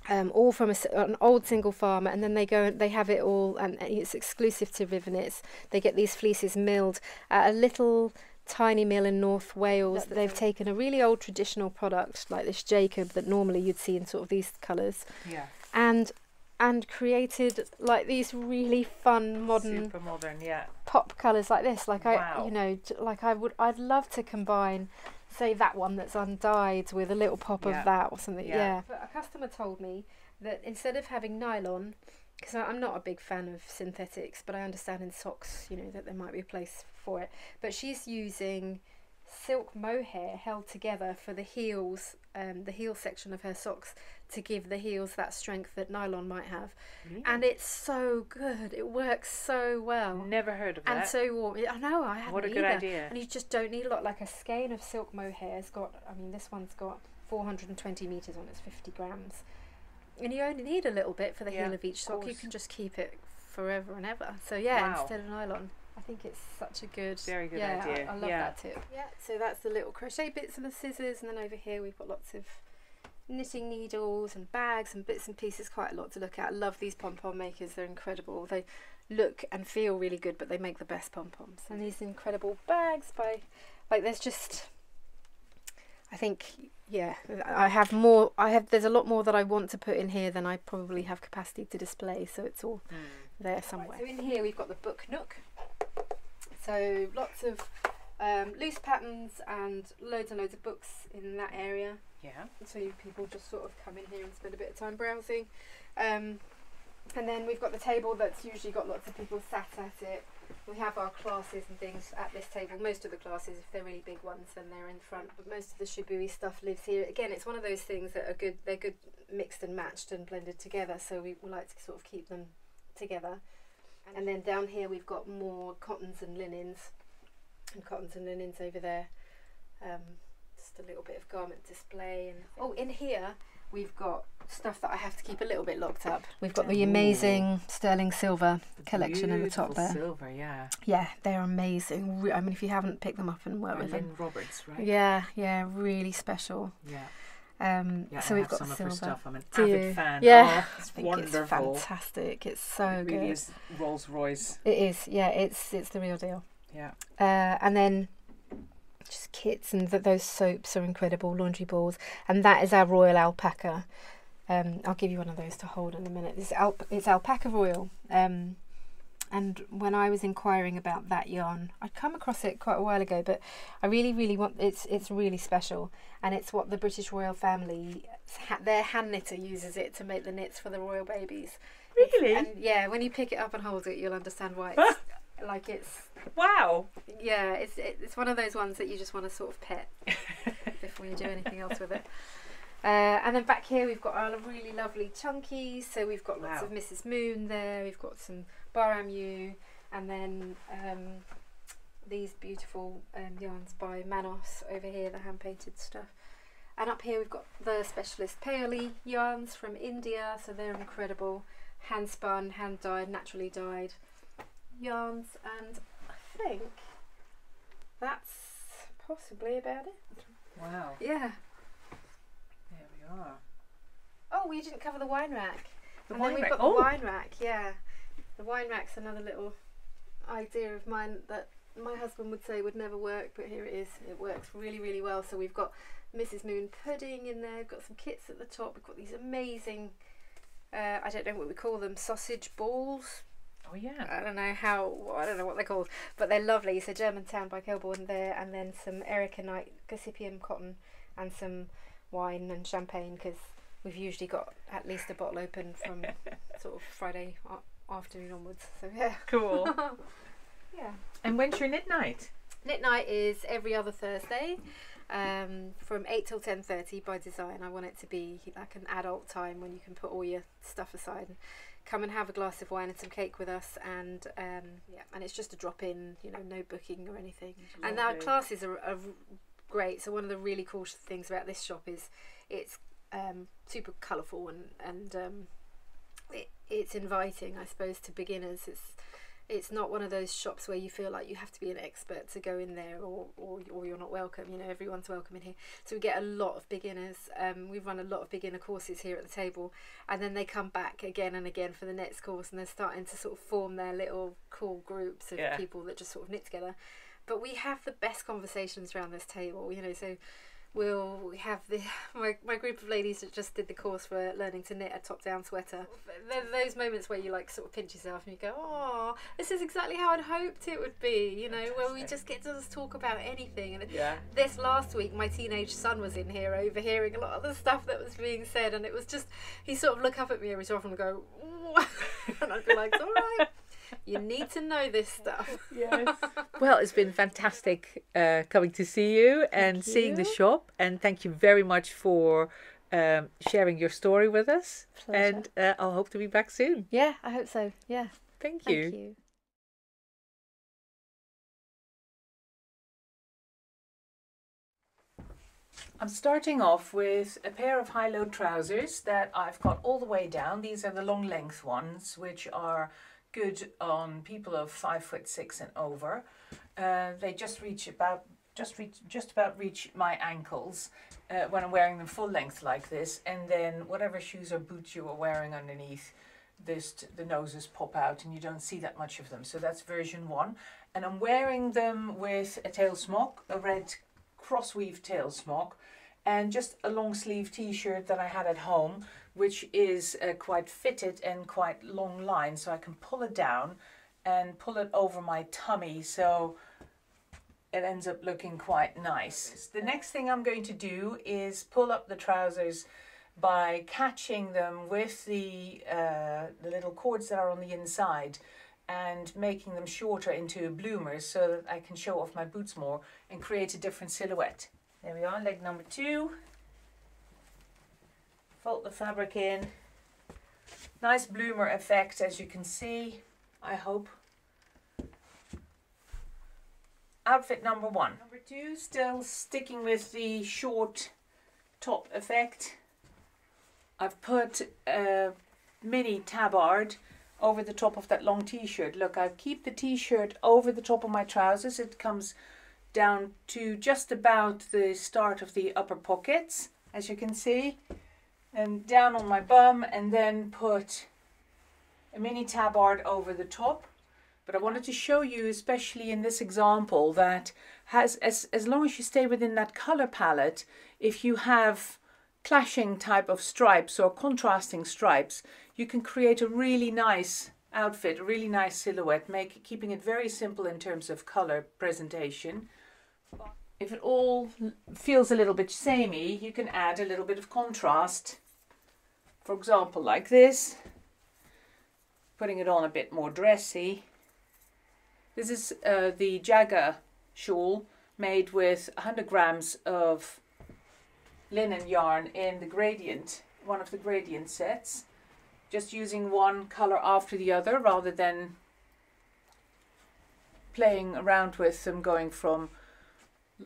Um, all from a, an old single farmer, and then they go and they have it all, and it's exclusive to Rivenitz. They get these fleeces milled at a little tiny mill in North Wales. That they've taken a really old traditional product like this Jacob that normally you'd see in sort of these colours, yeah, and and created like these really fun modern, super modern, yeah, pop colours like this. Like wow. I, you know, like I would, I'd love to combine. Say that one that's undyed with a little pop yeah. of that or something. Yeah. yeah. But a customer told me that instead of having nylon, because I'm not a big fan of synthetics, but I understand in socks, you know, that there might be a place for it. But she's using silk mohair held together for the heels, um, the heel section of her socks, to give the heels that strength that nylon might have. Really? And it's so good. It works so well. Never heard of and that. And so warm. I know. I hadn't. What a good either. idea. And you just don't need a lot. Like a skein of silk mohair has got. I mean, this one's got four hundred and twenty meters on. It's fifty grams, and you only need a little bit for the yeah, heel of each sock. Course. You can just keep it forever and ever. So yeah, wow. instead of nylon. I think it's such a good, very good yeah, idea. I, I love yeah. that tip. Yeah, so that's the little crochet bits and the scissors, and then over here we've got lots of knitting needles and bags and bits and pieces. Quite a lot to look at. I love these pom pom makers. They're incredible. They look and feel really good, but they make the best pom poms. And these incredible bags by, like, there's just, I think, yeah, I have more. I have. There's a lot more that I want to put in here than I probably have capacity to display. So it's all mm. there somewhere. Right, so in here we've got the book nook. So lots of um, loose patterns and loads and loads of books in that area. Yeah. So people just sort of come in here and spend a bit of time browsing. Um, and then we've got the table that's usually got lots of people sat at it. We have our classes and things at this table. Most of the classes, if they're really big ones, then they're in front. But most of the Shibui stuff lives here. Again, it's one of those things that are good. They're good mixed and matched and blended together. So we, we like to sort of keep them together. And then down here we've got more cottons and linens, and cottons and linens over there. um, just a little bit of garment display. And oh, in here we've got stuff that I have to keep a little bit locked up. We've got the amazing Ooh. sterling silver the collection in the top there. Silver, yeah. Yeah, they're amazing. I mean, if you haven't picked them up and worked with them, Lynn Roberts, right? Yeah, yeah, really special. Yeah. Um, yeah, so I we've got some silver. Of her stuff. I'm an avid fan. Yeah, oh, it's I think wonderful. It's fantastic. It's so it really good. It is Rolls Royce. It is. Yeah, it's it's the real deal. Yeah. Uh, and then just kits, and th those soaps are incredible. Laundry balls, and that is our Royal Alpaca. Um, I'll give you one of those to hold in a minute. It's, alp it's Alpaca Royal. Um, and when I was inquiring about that yarn, I'd come across it quite a while ago, but I really, really want, it's it's really special. And it's what the British Royal family, their hand knitter uses it to make the knits for the royal babies. Really? And yeah, when you pick it up and hold it, you'll understand why it's, like it's... Wow! Yeah, it's, it's one of those ones that you just want to sort of pet before you do anything else with it. Uh, and then back here we've got our really lovely chunkies, so we've got lots wow. of Mrs Moon there, we've got some Baramu, and then um, these beautiful um, yarns by Manos over here, the hand-painted stuff. And up here we've got the specialist Paoli yarns from India, so they're incredible, hand-spun, hand-dyed, naturally dyed yarns, and I think that's possibly about it. Wow. Yeah. Ah. Oh, we didn't cover the wine rack. The and wine then we've rack. got the oh. wine rack, yeah. The wine rack's another little idea of mine that my husband would say would never work, but here it is. It works really, really well. So we've got Mrs Moon pudding in there, we've got some kits at the top, we've got these amazing, uh, I don't know what we call them, sausage balls. Oh yeah. I don't know how, I don't know what they're called, but they're lovely. So Germantown by Kelbourne there, and then some Ericanite Gossypium cotton, and some wine and champagne, because we've usually got at least a bottle open from sort of Friday afternoon onwards. So yeah, cool. Yeah. And when's your knit night? Knit night is every other Thursday, um, from eight till ten thirty by design. I want it to be like an adult time when you can put all your stuff aside and come and have a glass of wine and some cake with us, and um, yeah, and it's just a drop in. You know, no booking or anything. Lovely. And our classes are. are great. So one of the really cool things about this shop is it's um, super colourful, and and um, it, it's inviting, I suppose, to beginners. It's it's not one of those shops where you feel like you have to be an expert to go in there, or or, or you're not welcome. You know, everyone's welcome in here. So we get a lot of beginners. Um, we run a lot of beginner courses here at the table, and then they come back again and again for the next course, and they're starting to sort of form their little cool groups of yeah. people that just sort of knit together. But we have the best conversations around this table, you know, so we'll we have the my, my group of ladies that just did the course for learning to knit a top-down sweater. There are those moments where you like sort of pinch yourself and you go, oh, this is exactly how I'd hoped it would be, you know, Fantastic. where we just get to just talk about anything. And yeah. this last week, my teenage son was in here overhearing a lot of the stuff that was being said, and it was just, he sort of look up at me every so often and go, oh. and I'd be like, it's all right. You need to know this stuff. Yes. Well, it's been fantastic uh, coming to see you and thank seeing you. the shop. And thank you very much for um, sharing your story with us. Pleasure. And uh, I'll hope to be back soon. Yeah, I hope so. Yeah. Thank you. Thank you. I'm starting off with a pair of high-low trousers that I've got all the way down. These are the long length ones, which are good on people of five foot six and over. Uh, they just reach about just reach just about reach my ankles uh, when I'm wearing them full length like this. And then whatever shoes or boots you are wearing underneath, this the noses pop out and you don't see that much of them. So that's version one. And I'm wearing them with a tail smock, a red crossweave tail smock, and just a long sleeve t-shirt that I had at home, which is uh, quite fitted and quite long line, so I can pull it down and pull it over my tummy, so it ends up looking quite nice. The next thing I'm going to do is pull up the trousers by catching them with the, uh, the little cords that are on the inside and making them shorter into bloomers so that I can show off my boots more and create a different silhouette. There we are, leg number two. Fold the fabric in. Nice bloomer effect, as you can see, I hope. outfit number one. Number two, still sticking with the short top effect. I've put a mini tabard over the top of that long t-shirt. Look, I keep the t-shirt over the top of my trousers. It comes down to just about the start of the upper pockets, as you can see, and down on my bum, and then put a mini tabard over the top. But I wanted to show you, especially in this example, that has as, as long as you stay within that color palette, if you have clashing type of stripes or contrasting stripes, you can create a really nice outfit, a really nice silhouette, make keeping it very simple in terms of color presentation. If it all feels a little bit samey, you can add a little bit of contrast, for example like this, putting it on a bit more dressy. This is uh, the Jagger shawl made with one hundred grams of linen yarn in the gradient, one of the gradient sets. Just using one color after the other rather than playing around with them, going from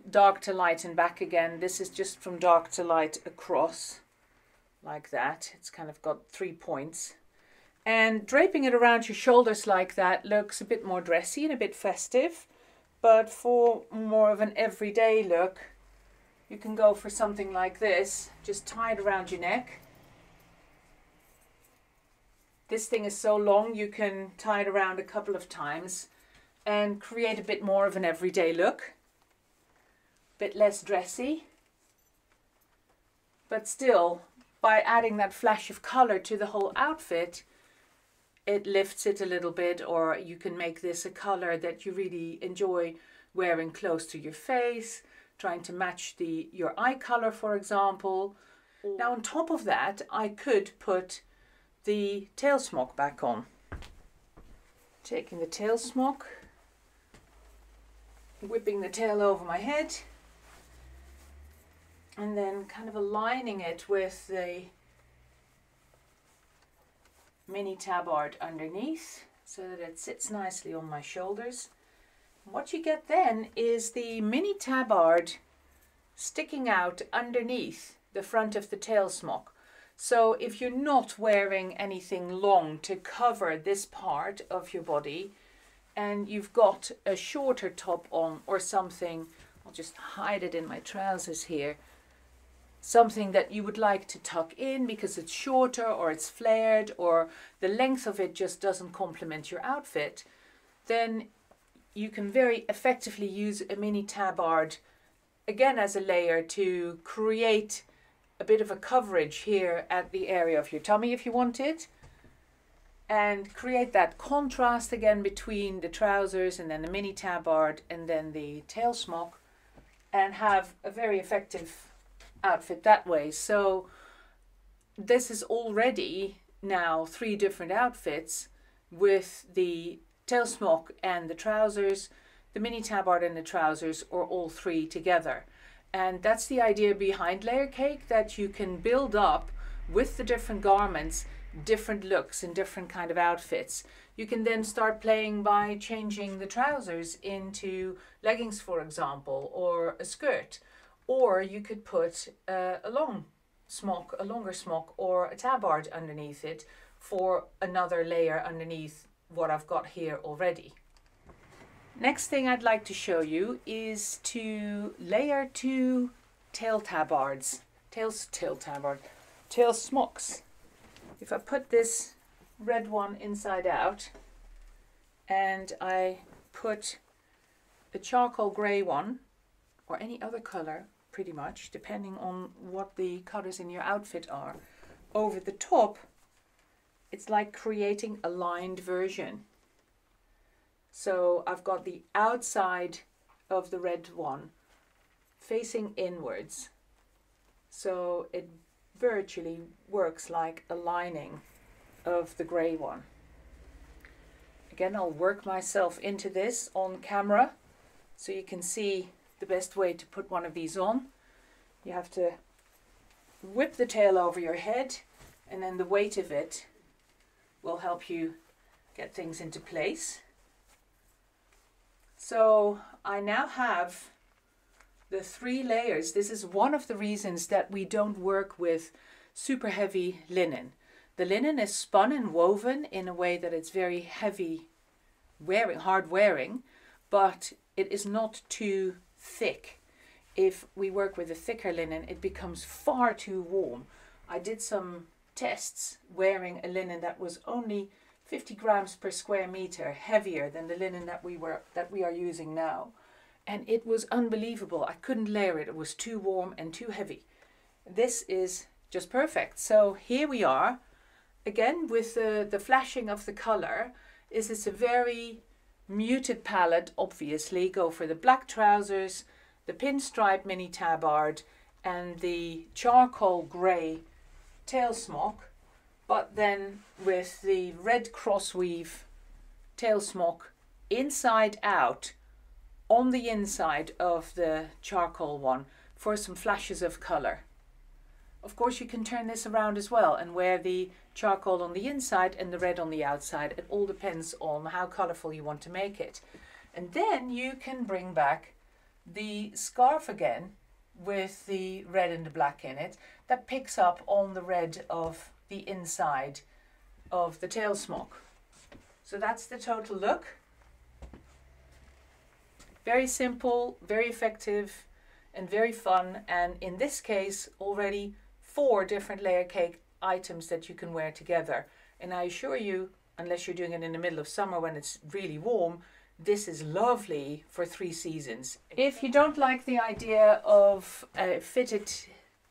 dark to light and back again. This is just from dark to light across like that. It's kind of got three points. And draping it around your shoulders like that looks a bit more dressy and a bit festive, but for more of an everyday look, you can go for something like this, just tie it around your neck. This thing is so long, you can tie it around a couple of times and create a bit more of an everyday look. A bit less dressy, but still, by adding that flash of color to the whole outfit, it lifts it a little bit, or you can make this a color that you really enjoy wearing close to your face, trying to match the your eye color, for example. Now on top of that, I could put the tail smock back on. Taking the tail smock, whipping the tail over my head, and then kind of aligning it with the mini tabard underneath so that it sits nicely on my shoulders. What you get then is the mini tabard sticking out underneath the front of the tail smock. So if you're not wearing anything long to cover this part of your body and you've got a shorter top on or something, I'll just hide it in my trousers here, something that you would like to tuck in because it's shorter or it's flared or the length of it just doesn't complement your outfit, then you can very effectively use a mini tabard, again as a layer, to create a bit of a coverage here at the area of your tummy if you want it, and create that contrast again between the trousers and then the mini tabard and then the tail smock, and have a very effective outfit that way. So this is already now three different outfits with the tail smock and the trousers, the mini tabard and the trousers, or all three together. And that's the idea behind layer cake, that you can build up with the different garments, different looks and different kind of outfits. You can then start playing by changing the trousers into leggings, for example, or a skirt. Or you could put uh, a long smock, a longer smock, or a tabard underneath it for another layer underneath what I've got here already. Next thing I'd like to show you is to layer two tail tabards, tails, tail tabard, tail smocks. If I put this red one inside out and I put a charcoal grey one, or any other color pretty much, depending on what the colors in your outfit are, over the top, it's like creating a lined version. So I've got the outside of the red one facing inwards. So it virtually works like a lining of the grey one. Again, I'll work myself into this on camera so you can see the best way to put one of these on. You have to whip the tail over your head, and then the weight of it will help you get things into place. So I now have the three layers. This is one of the reasons that we don't work with super heavy linen. The linen is spun and woven in a way that it's very heavy wearing, hard wearing, but it is not too thick. If we work with a thicker linen, it becomes far too warm. I did some tests wearing a linen that was only fifty grams per square meter heavier than the linen that we were that we are using now, and it was unbelievable. I couldn't layer it. It was too warm and too heavy. This is just perfect. So here we are again with the, the flashing of the color. Is this a very muted palette? Obviously go for the black trousers, the pinstripe mini tabard, and the charcoal gray tail smock, but then with the red crossweave tail smock inside out on the inside of the charcoal one for some flashes of color. Of course, you can turn this around as well and wear the charcoal on the inside and the red on the outside. It all depends on how colorful you want to make it. And then you can bring back the scarf again with the red and the black in it that picks up on the red of the inside of the tail smock. So that's the total look. Very simple, very effective, and very fun. And in this case, already four different layer cake items that you can wear together. And I assure you, unless you're doing it in the middle of summer when it's really warm, this is lovely for three seasons. If you don't like the idea of a fitted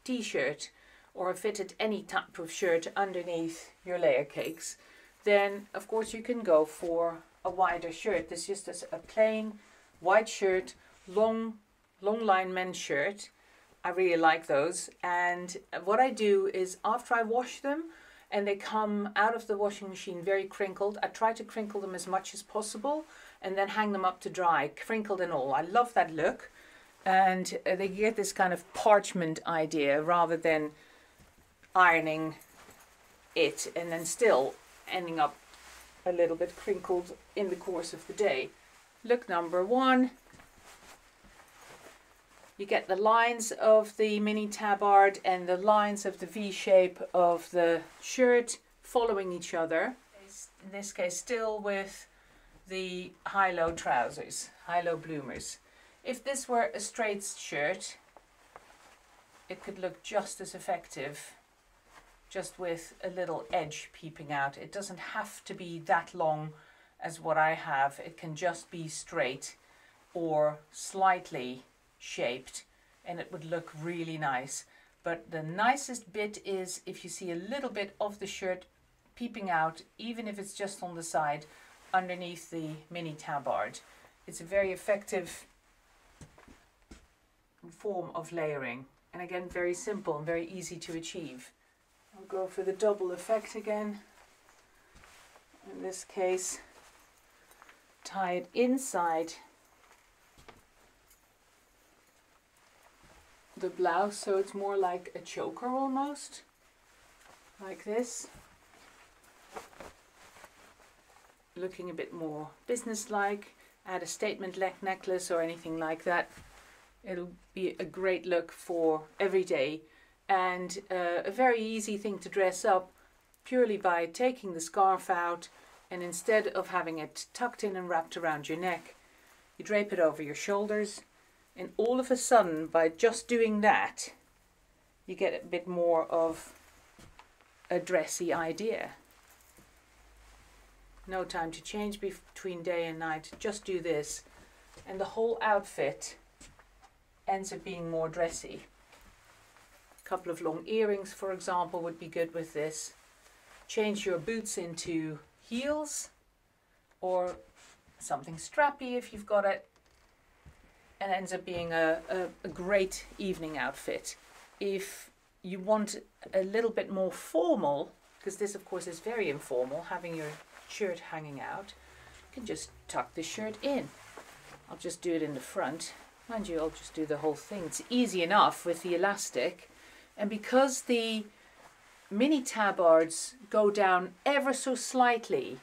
t-shirt or a fitted any type of shirt underneath your layer cakes, then of course you can go for a wider shirt. This is just a plain white shirt, long long line men's shirt. I really like those, and what I do is after I wash them and they come out of the washing machine very crinkled, I try to crinkle them as much as possible and then hang them up to dry, crinkled and all. I love that look, and they get this kind of parchment idea rather than ironing it and then still ending up a little bit crinkled in the course of the day. Look number one. You get the lines of the mini tabard and the lines of the V-shape of the shirt following each other. In this case, still with the high-low trousers, high-low bloomers. If this were a straight shirt, it could look just as effective, just with a little edge peeping out. It doesn't have to be that long as what I have. It can just be straight or slightly shaped and it would look really nice. But the nicest bit is if you see a little bit of the shirt peeping out, even if it's just on the side underneath the mini tabard. It's a very effective form of layering, and again very simple and very easy to achieve. I'll go for the double effect again. In this case, tie it inside the blouse, so it's more like a choker almost, like this, looking a bit more business-like. Add a statement neck necklace or anything like that. It'll be a great look for every day, and uh, a very easy thing to dress up purely by taking the scarf out, and instead of having it tucked in and wrapped around your neck, you drape it over your shoulders. And all of a sudden, by just doing that, you get a bit more of a dressy idea. No time to change between day and night. Just do this, and the whole outfit ends up being more dressy. A couple of long earrings, for example, would be good with this. Change your boots into heels or something strappy if you've got it. And ends up being a, a, a great evening outfit. If you want a little bit more formal, because this of course is very informal, having your shirt hanging out, you can just tuck the shirt in. I'll just do it in the front. Mind you, I'll just do the whole thing. It's easy enough with the elastic. And because the mini tabards go down ever so slightly,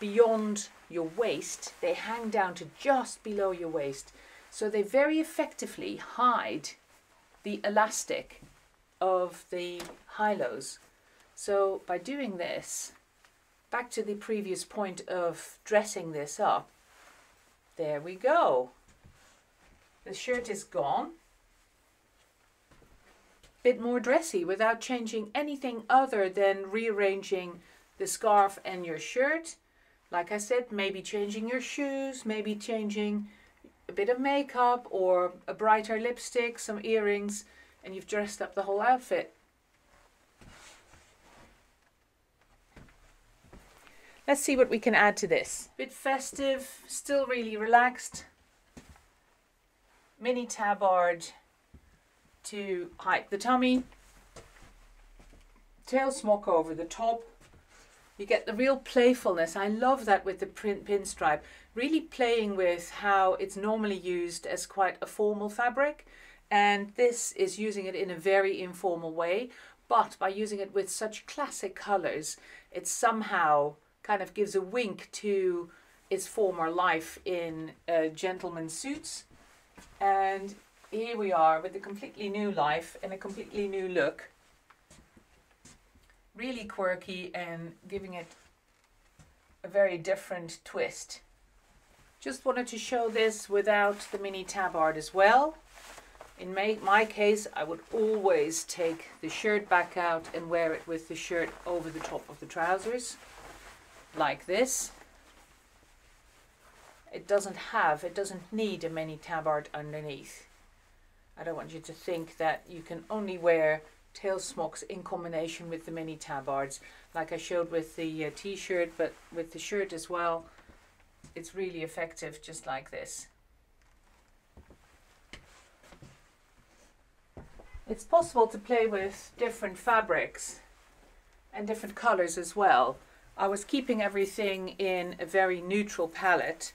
beyond your waist, they hang down to just below your waist. So they very effectively hide the elastic of the high-lows. So by doing this, back to the previous point of dressing this up, there we go. The shirt is gone. Bit more dressy without changing anything other than rearranging the scarf and your shirt. Like I said, maybe changing your shoes, maybe changing a bit of makeup or a brighter lipstick, some earrings, and you've dressed up the whole outfit. Let's see what we can add to this. Bit festive, still really relaxed. Mini tabard to hide the tummy. Tail smock over the top. You get the real playfulness. I love that with the print pinstripe. Really playing with how it's normally used as quite a formal fabric. And this is using it in a very informal way. But by using it with such classic colors, it somehow kind of gives a wink to its former life in uh, gentleman's suits. And here we are with a completely new life and a completely new look. Really quirky and giving it a very different twist. Just wanted to show this without the mini tabard as well. In my, my case, I would always take the shirt back out and wear it with the shirt over the top of the trousers, like this. It doesn't have, it doesn't need a mini tabard underneath. I don't want you to think that you can only wear tail smocks in combination with the mini tabards, like I showed with the uh, t-shirt, but with the shirt as well, it's really effective just like this. It's possible to play with different fabrics and different colors as well. I was keeping everything in a very neutral palette,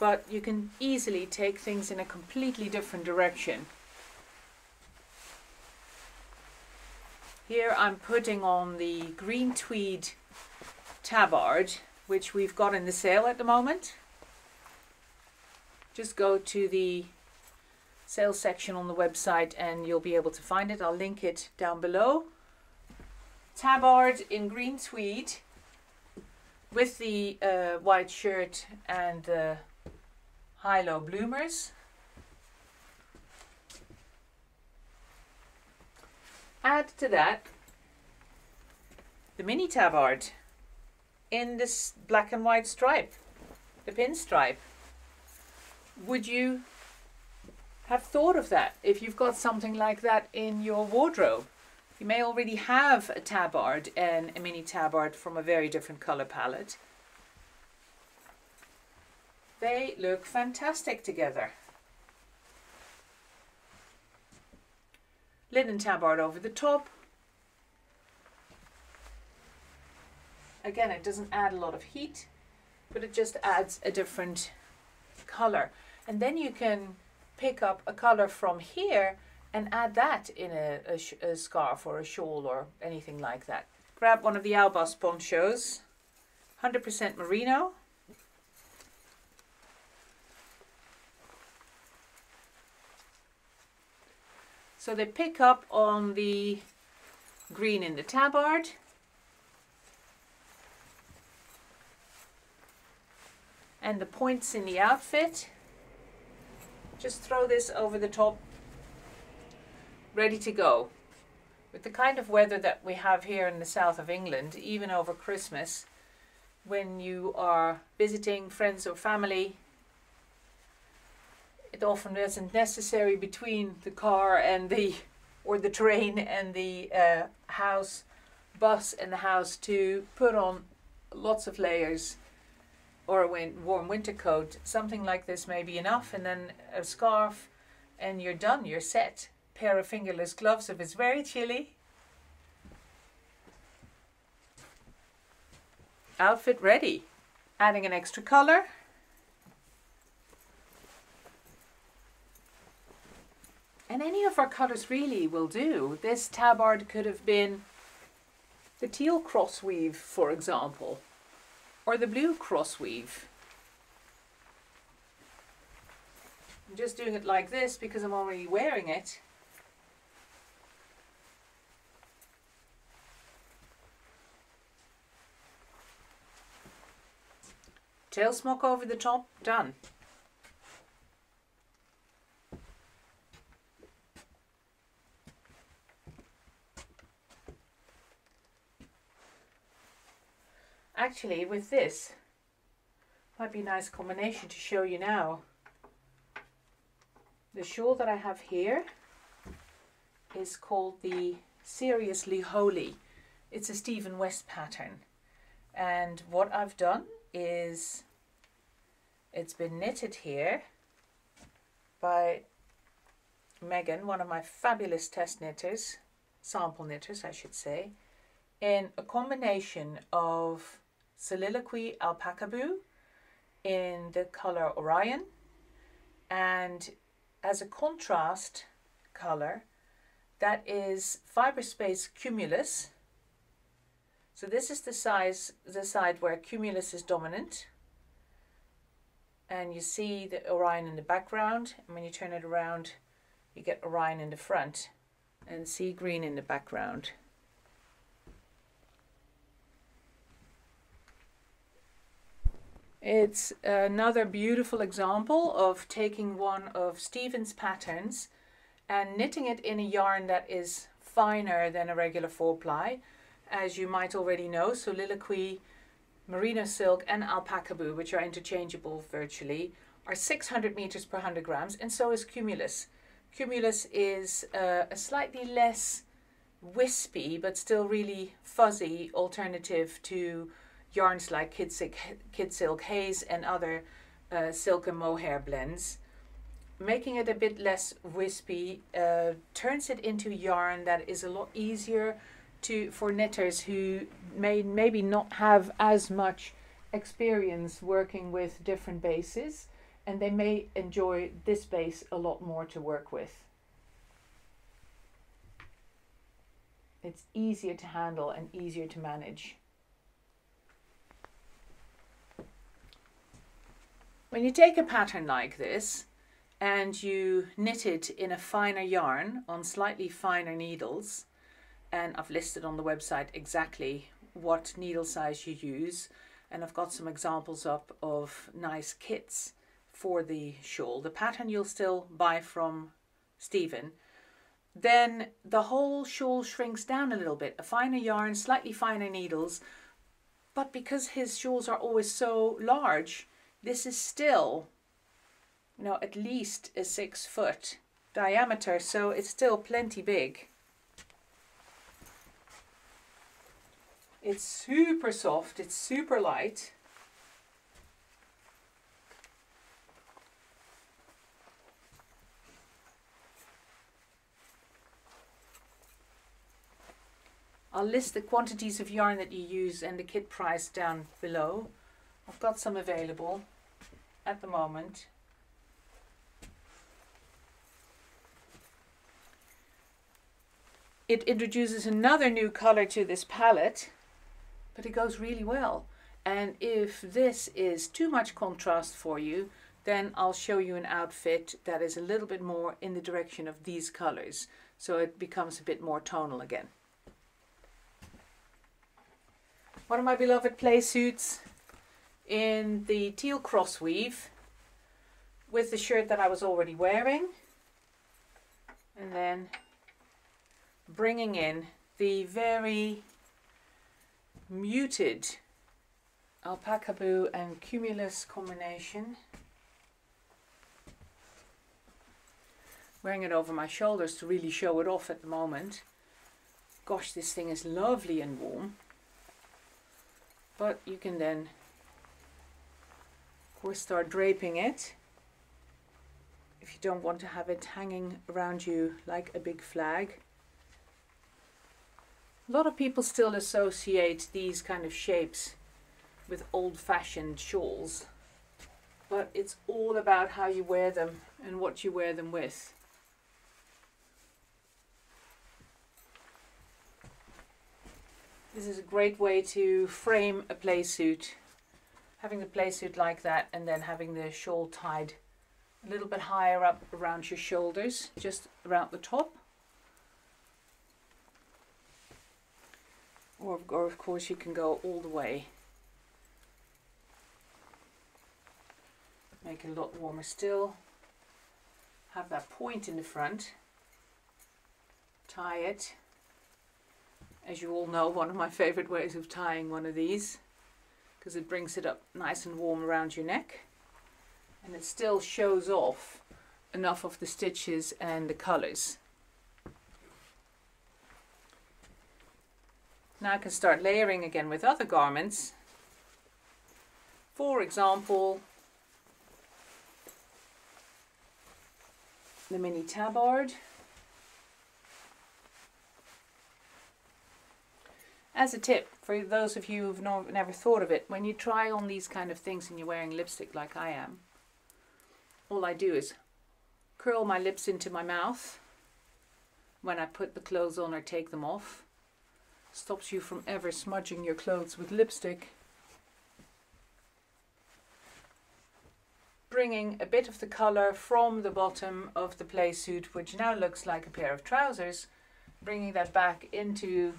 but you can easily take things in a completely different direction. Here I'm putting on the green tweed tabard, which we've got in the sale at the moment. Just go to the sales section on the website and you'll be able to find it. I'll link it down below. Tabard in green tweed, with the uh, white shirt and the high-low bloomers. Add to that the mini tabard in this black and white stripe, the pinstripe. Would you have thought of that if you've got something like that in your wardrobe? You may already have a tabard and a mini tabard from a very different color palette. They look fantastic together. Linen tabard over the top. Again, it doesn't add a lot of heat, but it just adds a different color. And then you can pick up a color from here and add that in a, a, sh a scarf or a shawl or anything like that. Grab one of the Albas ponchos, one hundred percent merino. So they pick up on the green in the tabard. And the points in the outfit. Just throw this over the top. Ready to go. With the kind of weather that we have here in the south of England, even over Christmas, when you are visiting friends or family, it often isn't necessary between the car and the, or the train and the uh, house, bus and the house, to put on lots of layers or a win- warm winter coat. Something like this may be enough, and then a scarf, and you're done, you're set. Pair of fingerless gloves if it's very chilly. Outfit ready. Adding an extra color. And any of our colors really will do. This tabard could have been the teal cross weave, for example. or the blue cross weave. I'm just doing it like this because I'm already wearing it. Tail smock over the top, done. Actually, with this, might be a nice combination to show you now. The shawl that I have here is called the Seriously Holy. It's a Stephen West pattern. And what I've done is, it's been knitted here by Megan, one of my fabulous test knitters, sample knitters I should say, in a combination of Soliloquy Alpaca Blue in the color Orion, and as a contrast color that is Fiberspace Cumulus. So this is the size the side where Cumulus is dominant, and you see the Orion in the background, and when you turn it around you get Orion in the front and sea green in the background. It's another beautiful example of taking one of Stephen's patterns and knitting it in a yarn that is finer than a regular four ply, as you might already know. Soliloquy, merino silk and alpaca blue, which are interchangeable virtually, are six hundred meters per one hundred grams, and so is Cumulus. Cumulus is uh, a slightly less wispy but still really fuzzy alternative to yarns like Kid Silk, Kid Silk Haze and other uh, silk and mohair blends. Making it a bit less wispy uh, turns it into yarn that is a lot easier to for knitters who may maybe not have as much experience working with different bases, and they may enjoy this base a lot more to work with. It's easier to handle and easier to manage. When you take a pattern like this and you knit it in a finer yarn on slightly finer needles, and I've listed on the website exactly what needle size you use, and I've got some examples up of nice kits for the shawl, the pattern you'll still buy from Stephen, then the whole shawl shrinks down a little bit. A finer yarn, slightly finer needles, but because his shawls are always so large, this is still, you know, at least a six foot diameter, so it's still plenty big. It's super soft, it's super light. I'll list the quantities of yarn that you use and the kit price down below. I've got some available at the moment. It introduces another new color to this palette, but it goes really well. And if this is too much contrast for you, then I'll show you an outfit that is a little bit more in the direction of these colors, so it becomes a bit more tonal again. One of my beloved play suits in the teal cross weave with the shirt that I was already wearing, and then bringing in the very muted alpaca blue and cumulus combination, wearing it over my shoulders to really show it off at the moment. Gosh, this thing is lovely and warm, but you can then of course start draping it if you don't want to have it hanging around you like a big flag. A lot of people still associate these kind of shapes with old-fashioned shawls, but it's all about how you wear them and what you wear them with. This is a great way to frame a play suit having the playsuit like that and then having the shawl tied a little bit higher up around your shoulders, just around the top. Or, or of course you can go all the way. Make it a lot warmer still. Have that point in the front. Tie it. As you all know, one of my favorite ways of tying one of these, because it brings it up nice and warm around your neck, and it still shows off enough of the stitches and the colors. Now I can start layering again with other garments. For example, the mini tabard. As a tip, for those of you who've no, never thought of it, when you try on these kind of things and you're wearing lipstick like I am, all I do is curl my lips into my mouth when I put the clothes on or take them off. Stops you from ever smudging your clothes with lipstick. Bringing a bit of the color from the bottom of the playsuit, which now looks like a pair of trousers, bringing that back into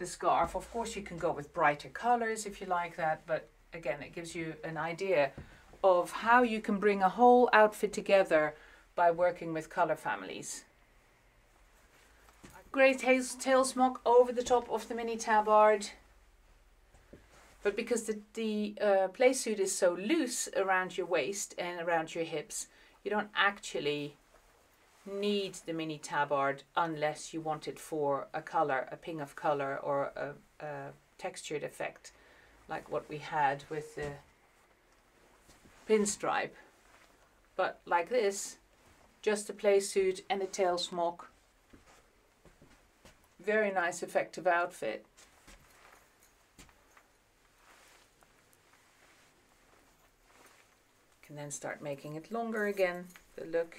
the scarf. Of course you can go with brighter colors if you like that, but again it gives you an idea of how you can bring a whole outfit together by working with color families. Grey tail smock over the top of the mini tabard, but because the, the uh, playsuit is so loose around your waist and around your hips, you don't actually need the mini tabard unless you want it for a color, a ping of color, or a, a textured effect like what we had with the pinstripe. But like this, just a playsuit and a tail smock, very nice effective outfit. Can then start making it longer again, the look.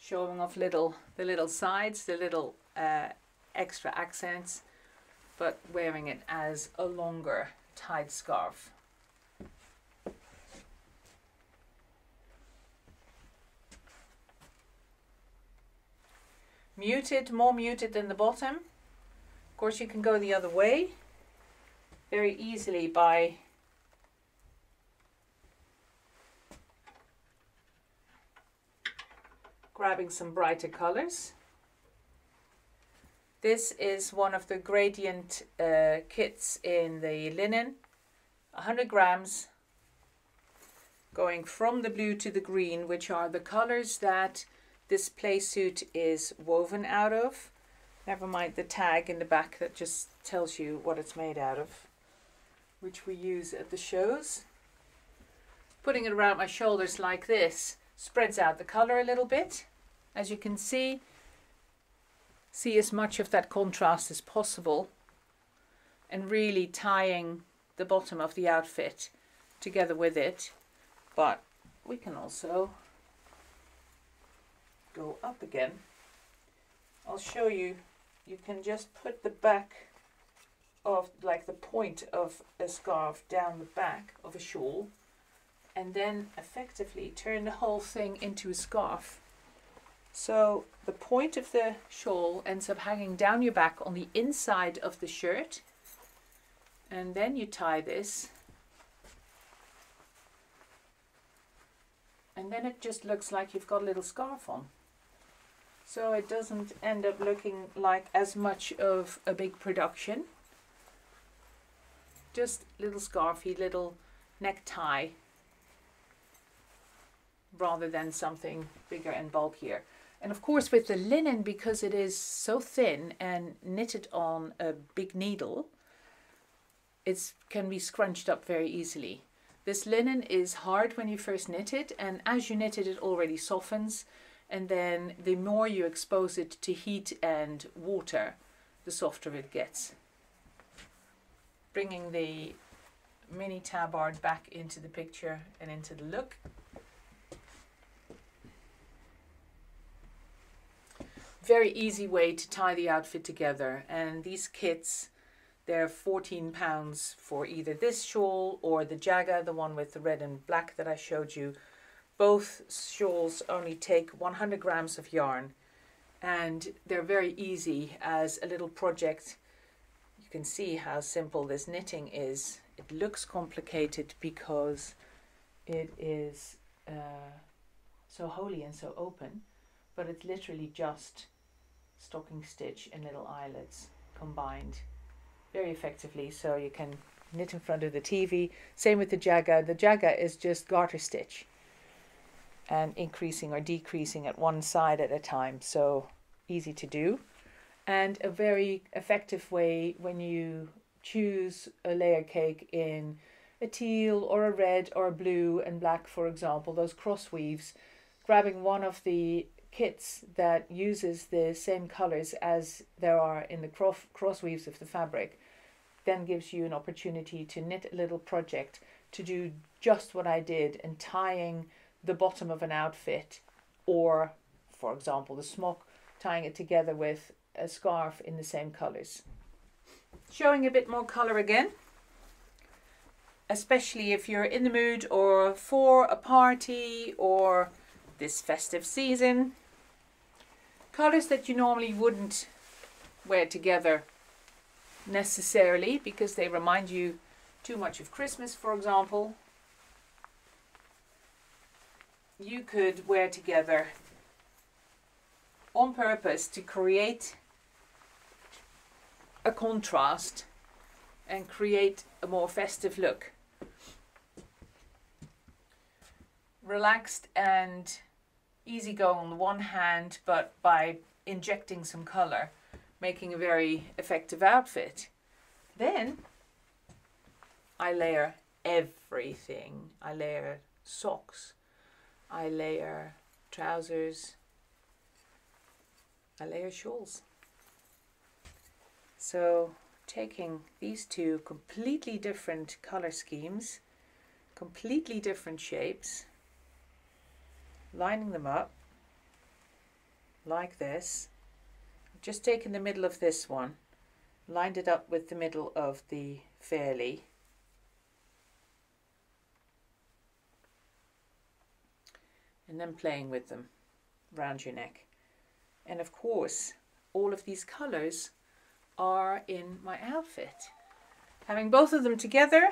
Showing off little the little sides, the little uh, extra accents, but wearing it as a longer tied scarf. Muted, more muted than the bottom. Of course you can go the other way very easily by grabbing some brighter colors. This is one of the gradient uh, kits in the linen, one hundred grams, going from the blue to the green, which are the colors that this playsuit is woven out of. Never mind the tag in the back that just tells you what it's made out of, which we use at the shows. Putting it around my shoulders like this spreads out the color a little bit, as you can see. See as much of that contrast as possible, and really tying the bottom of the outfit together with it. But we can also go up again. I'll show you, you can just put the back of, like the point of a scarf down the back of a shawl, and then effectively turn the whole thing into a scarf. So the point of the shawl ends up hanging down your back on the inside of the shirt, and then you tie this, and then it just looks like you've got a little scarf on. So it doesn't end up looking like as much of a big production, just little scarfy, little necktie, rather than something bigger and bulkier. And of course with the linen, because it is so thin and knitted on a big needle, it can be scrunched up very easily. This linen is hard when you first knit it, and as you knit it, it already softens, and then the more you expose it to heat and water, the softer it gets. Bringing the mini tabard back into the picture and into the look. very easy way to tie the outfit together. And these kits, they're fourteen pounds for either this shawl or the Jagger, the one with the red and black that I showed you. Both shawls only take one hundred grams of yarn, and they're very easy as a little project. You can see how simple this knitting is. It looks complicated because it is uh, so holy and so open, but it's literally just stocking stitch and little eyelets combined very effectively. So you can knit in front of the T V. Same with the Jagger. The Jagger is just garter stitch and increasing or decreasing at one side at a time, so easy to do. And a very effective way when you choose a layer cake in a teal or a red or a blue and black, for example, those cross weaves, grabbing one of the kits that uses the same colors as there are in the cross, cross weaves of the fabric, then gives you an opportunity to knit a little project, to do just what I did in tying the bottom of an outfit, or for example the smock, tying it together with a scarf in the same colors. Showing a bit more color again, especially if you're in the mood or for a party or this festive season. Colors that you normally wouldn't wear together necessarily because they remind you too much of Christmas, for example. You could wear together on purpose to create a contrast and create a more festive look. Relaxed and easygoing on the one hand, but by injecting some color, making a very effective outfit. Then I layer everything. I layer socks, I layer trousers, I layer shawls. So taking these two completely different color schemes, completely different shapes, lining them up like this. I've just taken the middle of this one, lined it up with the middle of the Fairlie. And then playing with them round your neck. And of course, all of these colors are in my outfit. Having both of them together,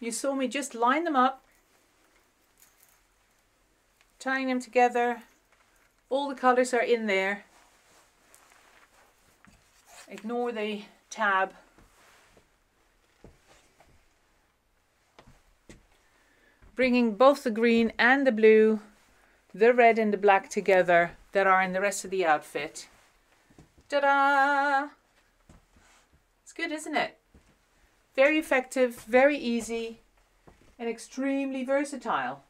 you saw me just line them up, tying them together. All the colors are in there. Ignore the tab. Bringing both the green and the blue, the red and the black together that are in the rest of the outfit. Ta-da! It's good, isn't it? Very effective, very easy, and extremely versatile.